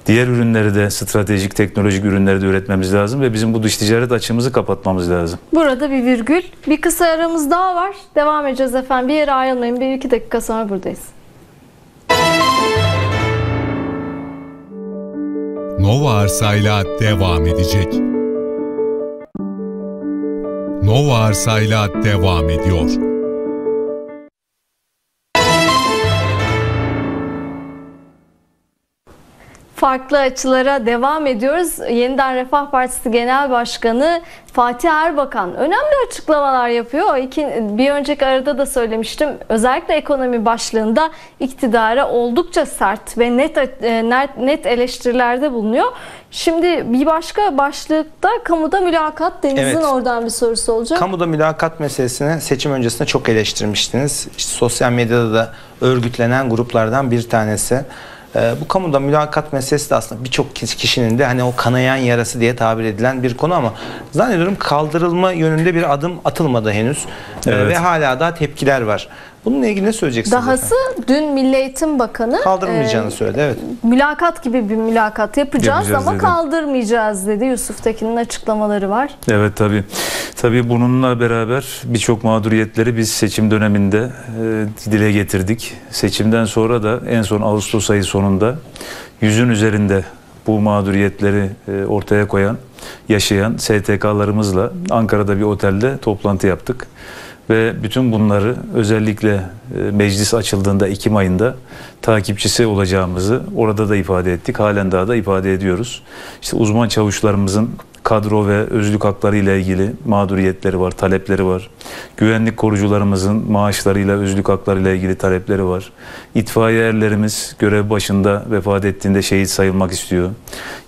Diğer ürünleri de, stratejik, teknolojik ürünleri de üretmemiz lazım ve bizim bu dış ticaret açığımızı kapatmamız lazım. Burada bir virgül. Bir kısa aramız daha var. Devam edeceğiz efendim. Bir yere ayrılmayın. 1-2 dakika sonra buradayız. Nova Arsa'yla devam edecek. Nova Arsa'yla devam ediyor. Farklı açılara devam ediyoruz. Yeniden Refah Partisi Genel Başkanı Fatih Erbakan önemli açıklamalar yapıyor. Bir önceki arada da söylemiştim. Özellikle ekonomi başlığında iktidara oldukça sert ve net eleştirilerde bulunuyor. Şimdi bir başka başlıkta kamuda mülakat. Deniz'in oradan bir sorusu olacak. Kamuda mülakat meselesini seçim öncesinde çok eleştirmiştiniz. İşte sosyal medyada da örgütlenen gruplardan bir tanesi. Bu kamuda mülakat meselesi de aslında birçok kişinin de hani o kanayan yarası diye tabir edilen bir konu ama zannediyorum kaldırılma yönünde bir adım atılmadı henüz ve hala daha tepkiler var. Bununla ilgili ne söyleyeceksiniz? Dahası dün Milli Eğitim Bakanı kaldırmayacağını söyledi. Evet. Mülakat gibi bir mülakat yapacağız ama dedi. Kaldırmayacağız dedi. Yusuf Tekin'in açıklamaları var. Evet tabii. Tabii bununla beraber birçok mağduriyetleri biz seçim döneminde dile getirdik. Seçimden sonra da en son Ağustos ayı sonunda 100'ün üzerinde bu mağduriyetleri ortaya koyan, yaşayan STK'larımızla Ankara'da bir otelde toplantı yaptık. Ve bütün bunları özellikle meclis açıldığında Ekim ayında takipçisi olacağımızı orada da ifade ettik. Halen daha da ifade ediyoruz. İşte uzman çavuşlarımızın kadro ve özlük hakları ile ilgili mağduriyetleri var, talepleri var. Güvenlik korucularımızın maaşlarıyla, özlük hakları ile ilgili talepleri var. İtfaiye erlerimiz görev başında vefat ettiğinde şehit sayılmak istiyor.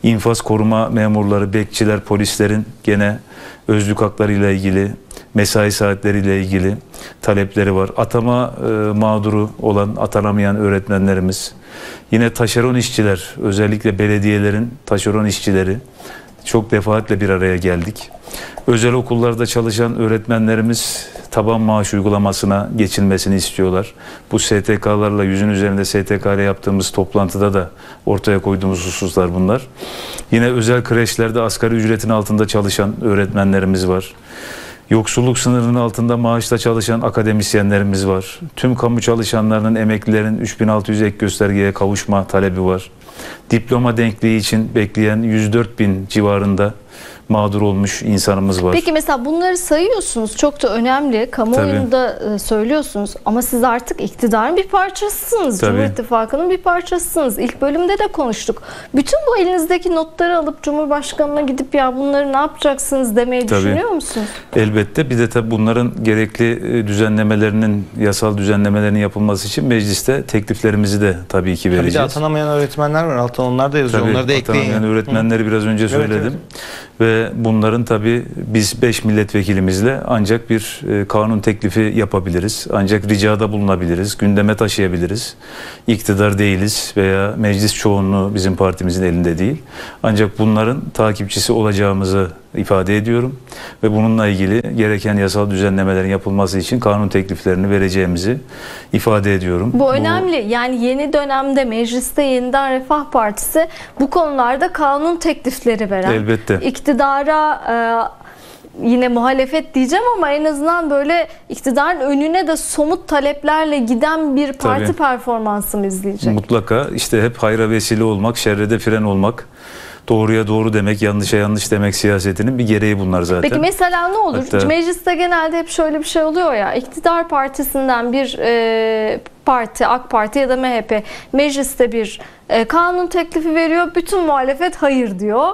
İnfaz koruma memurları, bekçiler, polislerin gene özlük hakları ile ilgili, mesai saatleriyle ilgili talepleri var. Atama mağduru olan, atanamayan öğretmenlerimiz. Yine taşeron işçiler, özellikle belediyelerin taşeron işçileri çok defaatle bir araya geldik. Özel okullarda çalışan öğretmenlerimiz taban maaş uygulamasına geçilmesini istiyorlar. Bu STK'larla, 100'ün üzerinde STK ile yaptığımız toplantıda da ortaya koyduğumuz hususlar bunlar. Yine özel kreşlerde asgari ücretin altında çalışan öğretmenlerimiz var. Yoksulluk sınırının altında maaşla çalışan akademisyenlerimiz var. Tüm kamu çalışanlarının, emeklilerin 3600 ek göstergeye kavuşma talebi var. Diploma denkliği için bekleyen 104.000 civarında mağdur olmuş insanımız var. Peki mesela bunları sayıyorsunuz, çok da önemli, kamuoyunda söylüyorsunuz ama siz artık iktidarın bir parçasısınız. Tabii. Cumhur İttifakı'nın bir parçasısınız. İlk bölümde de konuştuk. Bütün bu elinizdeki notları alıp Cumhurbaşkanı'na gidip ya bunları ne yapacaksınız demeyi düşünüyor musunuz? Elbette. Bir de tabii bunların gerekli düzenlemelerinin, yasal düzenlemelerinin yapılması için mecliste tekliflerimizi de tabii ki vereceğiz. Bir de atanamayan öğretmenler var. Altta onlar da yazıyor. Tabii, onları da ekleyin. Atanamayan öğretmenleri biraz önce söyledim. Ve bunların tabii biz 5 milletvekilimizle ancak bir kanun teklifi yapabiliriz. Ancak ricada bulunabiliriz, gündeme taşıyabiliriz. İktidar değiliz veya meclis çoğunluğu bizim partimizin elinde değil. Ancak bunların takipçisi olacağımızı ifade ediyorum. Ve bununla ilgili gereken yasal düzenlemelerin yapılması için kanun tekliflerini vereceğimizi ifade ediyorum. Bu önemli. Yani yeni dönemde mecliste Yeniden Refah Partisi bu konularda kanun teklifleri veren. Elbette. İktidara yine muhalefet diyeceğim ama en azından böyle iktidarın önüne de somut taleplerle giden bir parti performansı mı izleyecek? Mutlaka. İşte hep hayra vesile olmak, şerrede fren olmak. doğruya doğru demek, yanlışa yanlış demek siyasetinin bir gereği bunlar zaten. Peki mesela ne olur? Hatta mecliste genelde hep şöyle bir şey oluyor ya, iktidar partisinden bir parti, AK Parti ya da MHP mecliste bir kanun teklifi veriyor. Bütün muhalefet hayır diyor.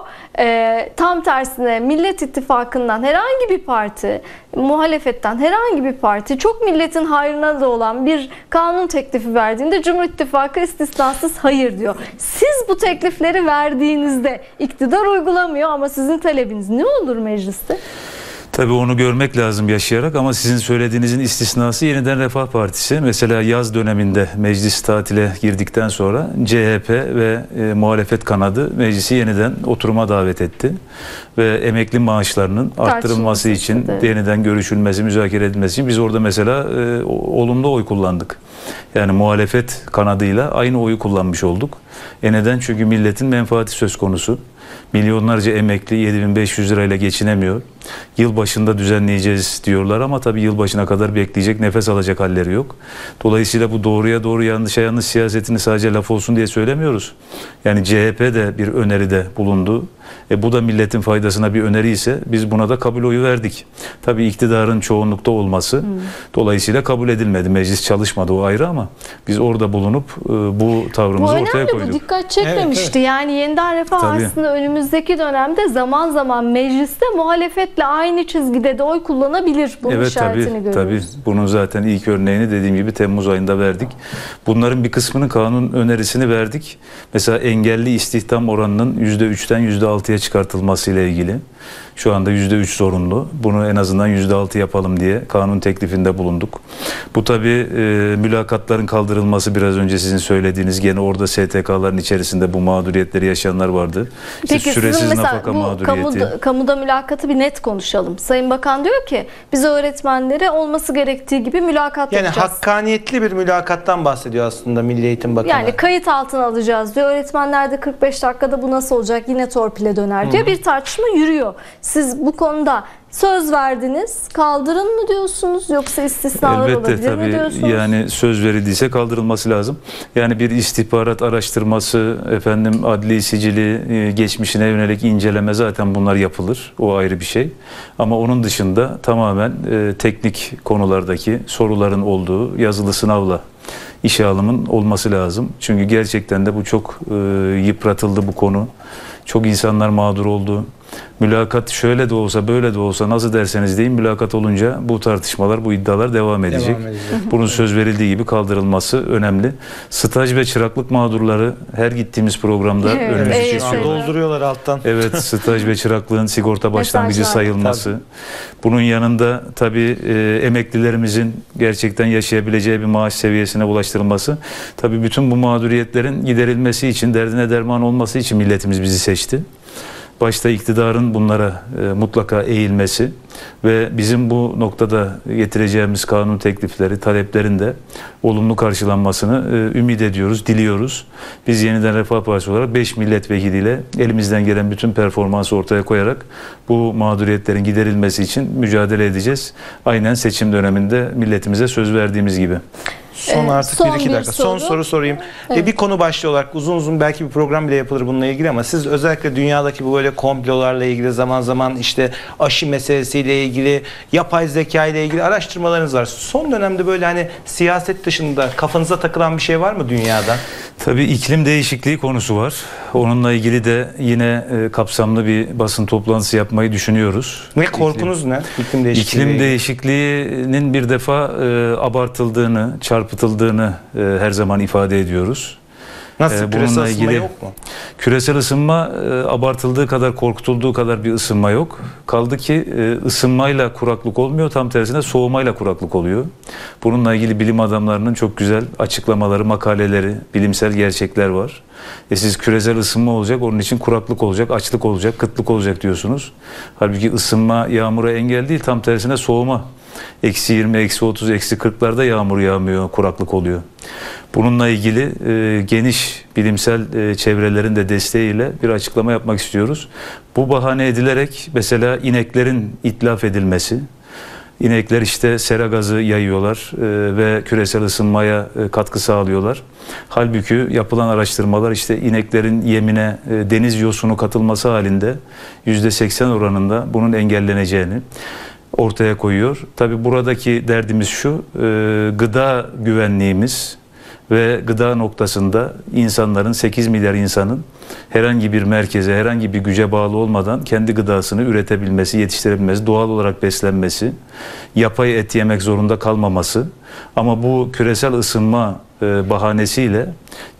Tam tersine Millet İttifakı'ndan herhangi bir parti, muhalefetten herhangi bir parti çok milletin hayrına da olan bir kanun teklifi verdiğinde Cumhur İttifakı istisnasız hayır diyor. Siz bu teklifleri verdiğinizde iktidar uygulamıyor ama sizin talebiniz ne olur mecliste? Tabii onu görmek lazım yaşayarak, ama sizin söylediğinizin istisnası Yeniden Refah Partisi. Mesela yaz döneminde meclis tatile girdikten sonra CHP ve muhalefet kanadı meclisi yeniden oturuma davet etti. Ve emekli maaşlarının arttırılması için, yeniden görüşülmesi, müzakere edilmesi için biz orada mesela olumlu oy kullandık. Yani muhalefet kanadıyla aynı oyu kullanmış olduk. Neden? Çünkü milletin menfaati söz konusu. Milyonlarca emekli 7500 lirayla geçinemiyor. Yılbaşında düzenleyeceğiz diyorlar ama tabii yılbaşına kadar bekleyecek, nefes alacak halleri yok. Dolayısıyla bu doğruya doğru, yanlışa yanlış siyasetini sadece laf olsun diye söylemiyoruz. Yani CHP de bir öneride bulundu. Bu da milletin faydasına bir öneri ise biz buna da kabul oyu verdik. Tabii iktidarın çoğunlukta olması dolayısıyla kabul edilmedi. Meclis çalışmadı, o ayrı, ama biz orada bulunup bu tavrımızı ortaya koyduk. Bu dikkat çekmemişti. Evet, evet. Yani Yeniden Refah aslında önümüzdeki dönemde zaman zaman mecliste muhalefetle aynı çizgide de oy kullanabilir. Bunun işaretini görüyoruz. Tabii. Bunun zaten ilk örneğini dediğim gibi Temmuz ayında verdik. Bunların bir kısmının kanun önerisini verdik. Mesela engelli istihdam oranının %3'ten %6'ya çıkartılması ile ilgili. Şu anda %3 zorunlu. Bunu en azından %6 yapalım diye kanun teklifinde bulunduk. Bu tabii mülakatların kaldırılması, biraz önce sizin söylediğiniz, gene orada STK'ların içerisinde bu mağduriyetleri yaşayanlar vardı. İşte peki süresiz nafaka mağduriyeti. Kamuda mülakatı bir net konuşalım. Sayın Bakan diyor ki biz öğretmenlere olması gerektiği gibi mülakat yapacağız. Yani hakkaniyetli bir mülakattan bahsediyor aslında Milli Eğitim Bakanı. Yani kayıt altına alacağız diyor. Öğretmenler de 45 dakikada bu nasıl olacak, yine torpile döner diyor. Bir tartışma yürüyor. Siz bu konuda söz verdiniz, kaldırın mı diyorsunuz, yoksa istisnalar olabilir mi diyorsunuz? Yani söz verildiyse kaldırılması lazım. Yani bir istihbarat araştırması, efendim adli sicili, geçmişine yönelik inceleme, zaten bunlar yapılır. O ayrı bir şey. Ama onun dışında tamamen teknik konulardaki soruların olduğu yazılı sınavla işe alımın olması lazım. Çünkü gerçekten de bu çok yıpratıldı bu konu. Çok insanlar mağdur oldu. Mülakat şöyle de olsa, böyle de olsa, nasıl derseniz deyin, mülakat olunca bu tartışmalar, bu iddialar devam edecek. Bunun söz verildiği gibi kaldırılması önemli. Staj ve çıraklık mağdurları her gittiğimiz programda önümüzdeki dolduruyorlar alttan. Evet, staj ve çıraklığın sigorta başlangıcı sayılması. Bunun yanında tabii emeklilerimizin gerçekten yaşayabileceği bir maaş seviyesine ulaştırılması. Tabii bütün bu mağduriyetlerin giderilmesi için, derdine derman olması için milletimiz bizi seçti. Başta iktidarın bunlara mutlaka eğilmesi ve bizim bu noktada getireceğimiz kanun teklifleri, taleplerin de olumlu karşılanmasını ümit ediyoruz, diliyoruz. Biz Yeniden Refah Partisi olarak 5 milletvekiliyle elimizden gelen bütün performansı ortaya koyarak bu mağduriyetlerin giderilmesi için mücadele edeceğiz. Aynen seçim döneminde milletimize söz verdiğimiz gibi. Son artık son bir dakika. Soru. Son soru sorayım. Bir konu başlığı olarak uzun uzun belki bir program bile yapılır bununla ilgili, ama siz özellikle dünyadaki bu böyle komplolarla ilgili, zaman zaman işte aşı meselesiyle ilgili, yapay zeka ile ilgili araştırmalarınız var. Son dönemde böyle hani siyaset dışında kafanıza takılan bir şey var mı dünyada? Tabii iklim değişikliği konusu var. Onunla ilgili de yine kapsamlı bir basın toplantısı yapmayı düşünüyoruz. Ne korkunuz ne? İklim değişikliği. İklim değişikliğinin bir defa abartıldığını, çarpıtıldığını her zaman ifade ediyoruz. Nasıl? Bununla ilgili yok mu? Küresel ısınma, abartıldığı kadar, korkutulduğu kadar bir ısınma yok. Kaldı ki ısınmayla kuraklık olmuyor, tam tersine soğumayla kuraklık oluyor. Bununla ilgili bilim adamlarının çok güzel açıklamaları, makaleleri, bilimsel gerçekler var. Siz küresel ısınma olacak, onun için kuraklık olacak, açlık olacak, kıtlık olacak diyorsunuz. Halbuki ısınma yağmura engel değil, tam tersine soğuma. -20, -30, -40'larda yağmur yağmıyor, kuraklık oluyor. Bununla ilgili geniş bilimsel çevrelerin de desteğiyle bir açıklama yapmak istiyoruz. Bu bahane edilerek mesela ineklerin itlaf edilmesi, İnekler işte sera gazı yayıyorlar ve küresel ısınmaya katkı sağlıyorlar. Halbuki yapılan araştırmalar işte ineklerin yemine deniz yosunu katılması halinde %80 oranında bunun engelleneceğini ortaya koyuyor. Tabii buradaki derdimiz şu, gıda güvenliğimiz ve gıda noktasında insanların, 8 milyar insanın herhangi bir merkeze, herhangi bir güce bağlı olmadan kendi gıdasını üretebilmesi, yetiştirebilmesi, doğal olarak beslenmesi, yapay et yemek zorunda kalmaması. Ama bu küresel ısınma bahanesiyle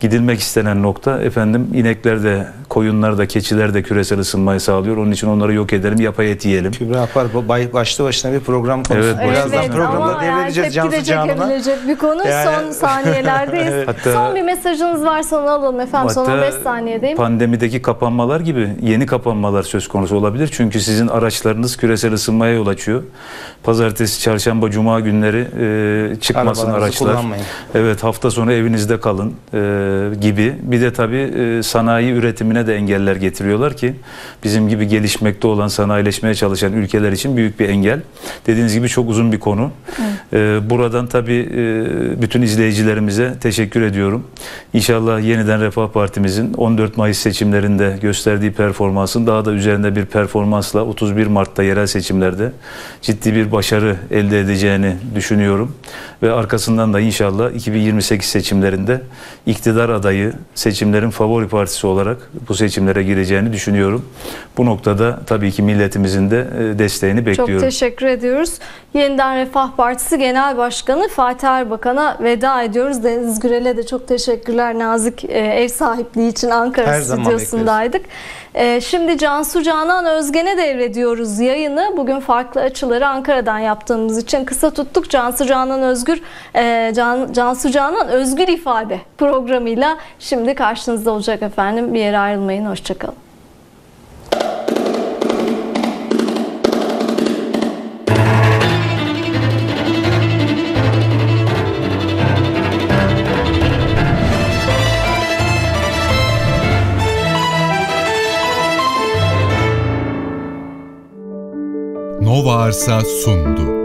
gidilmek istenen nokta, efendim inekler de, koyunlar da, keçiler de küresel ısınmayı sağlıyor. Onun için onları yok edelim, yapay et yiyelim. Kübra Apar başlı başına bir program konusu. Evet, birazdan programda devredeceğiz canlı canlı. Bir konu yani... son saniyelerdeyiz. Evet. Hatta, son bir mesajınız varsa onu alalım efendim. Son 15 saniyedeyim. Pandemideki kapanmalar gibi yeni kapanmalar söz konusu olabilir. Çünkü sizin araçlarınız küresel ısınmaya yol açıyor. Pazartesi, çarşamba, cuma günleri çıkmasın araçlar. Kullanmayın. Evet, hafta sonu evinizde kalın gibi. Bir de tabii sanayi üretimine de engeller getiriyorlar ki bizim gibi gelişmekte olan, sanayileşmeye çalışan ülkeler için büyük bir engel. Dediğiniz gibi çok uzun bir konu. Evet. Buradan tabii bütün izleyicilerimize teşekkür ediyorum. İnşallah Yeniden Refah Partimizin 14 Mayıs seçimlerinde gösterdiği performansın daha da üzerinde bir performansla 31 Mart'ta yerel seçimlerde ciddi bir başarı elde edeceğini düşünüyorum. Ve arkasından da inşallah 2028 seçimlerinde iktidar adayı, seçimlerin favori partisi olarak bu seçimlere gireceğini düşünüyorum. Bu noktada tabii ki milletimizin de desteğini bekliyorum. Çok teşekkür ediyoruz. Yeniden Refah Partisi Genel Başkanı Fatih Erbakan'a veda ediyoruz. Deniz Gürel'e de çok teşekkürler, nazik ev sahipliği için Ankara her stüdyosundaydık. Şimdi Cansu Canan Özgen'e devrediyoruz yayını. Bugün farklı açıları Ankara'dan yaptığımız için kısa tuttuk. Cansu Canan Özgür İfade programıyla şimdi karşınızda olacak efendim. Bir yere ayrılmayın. Hoşçakalın. Nova Arsa sundu.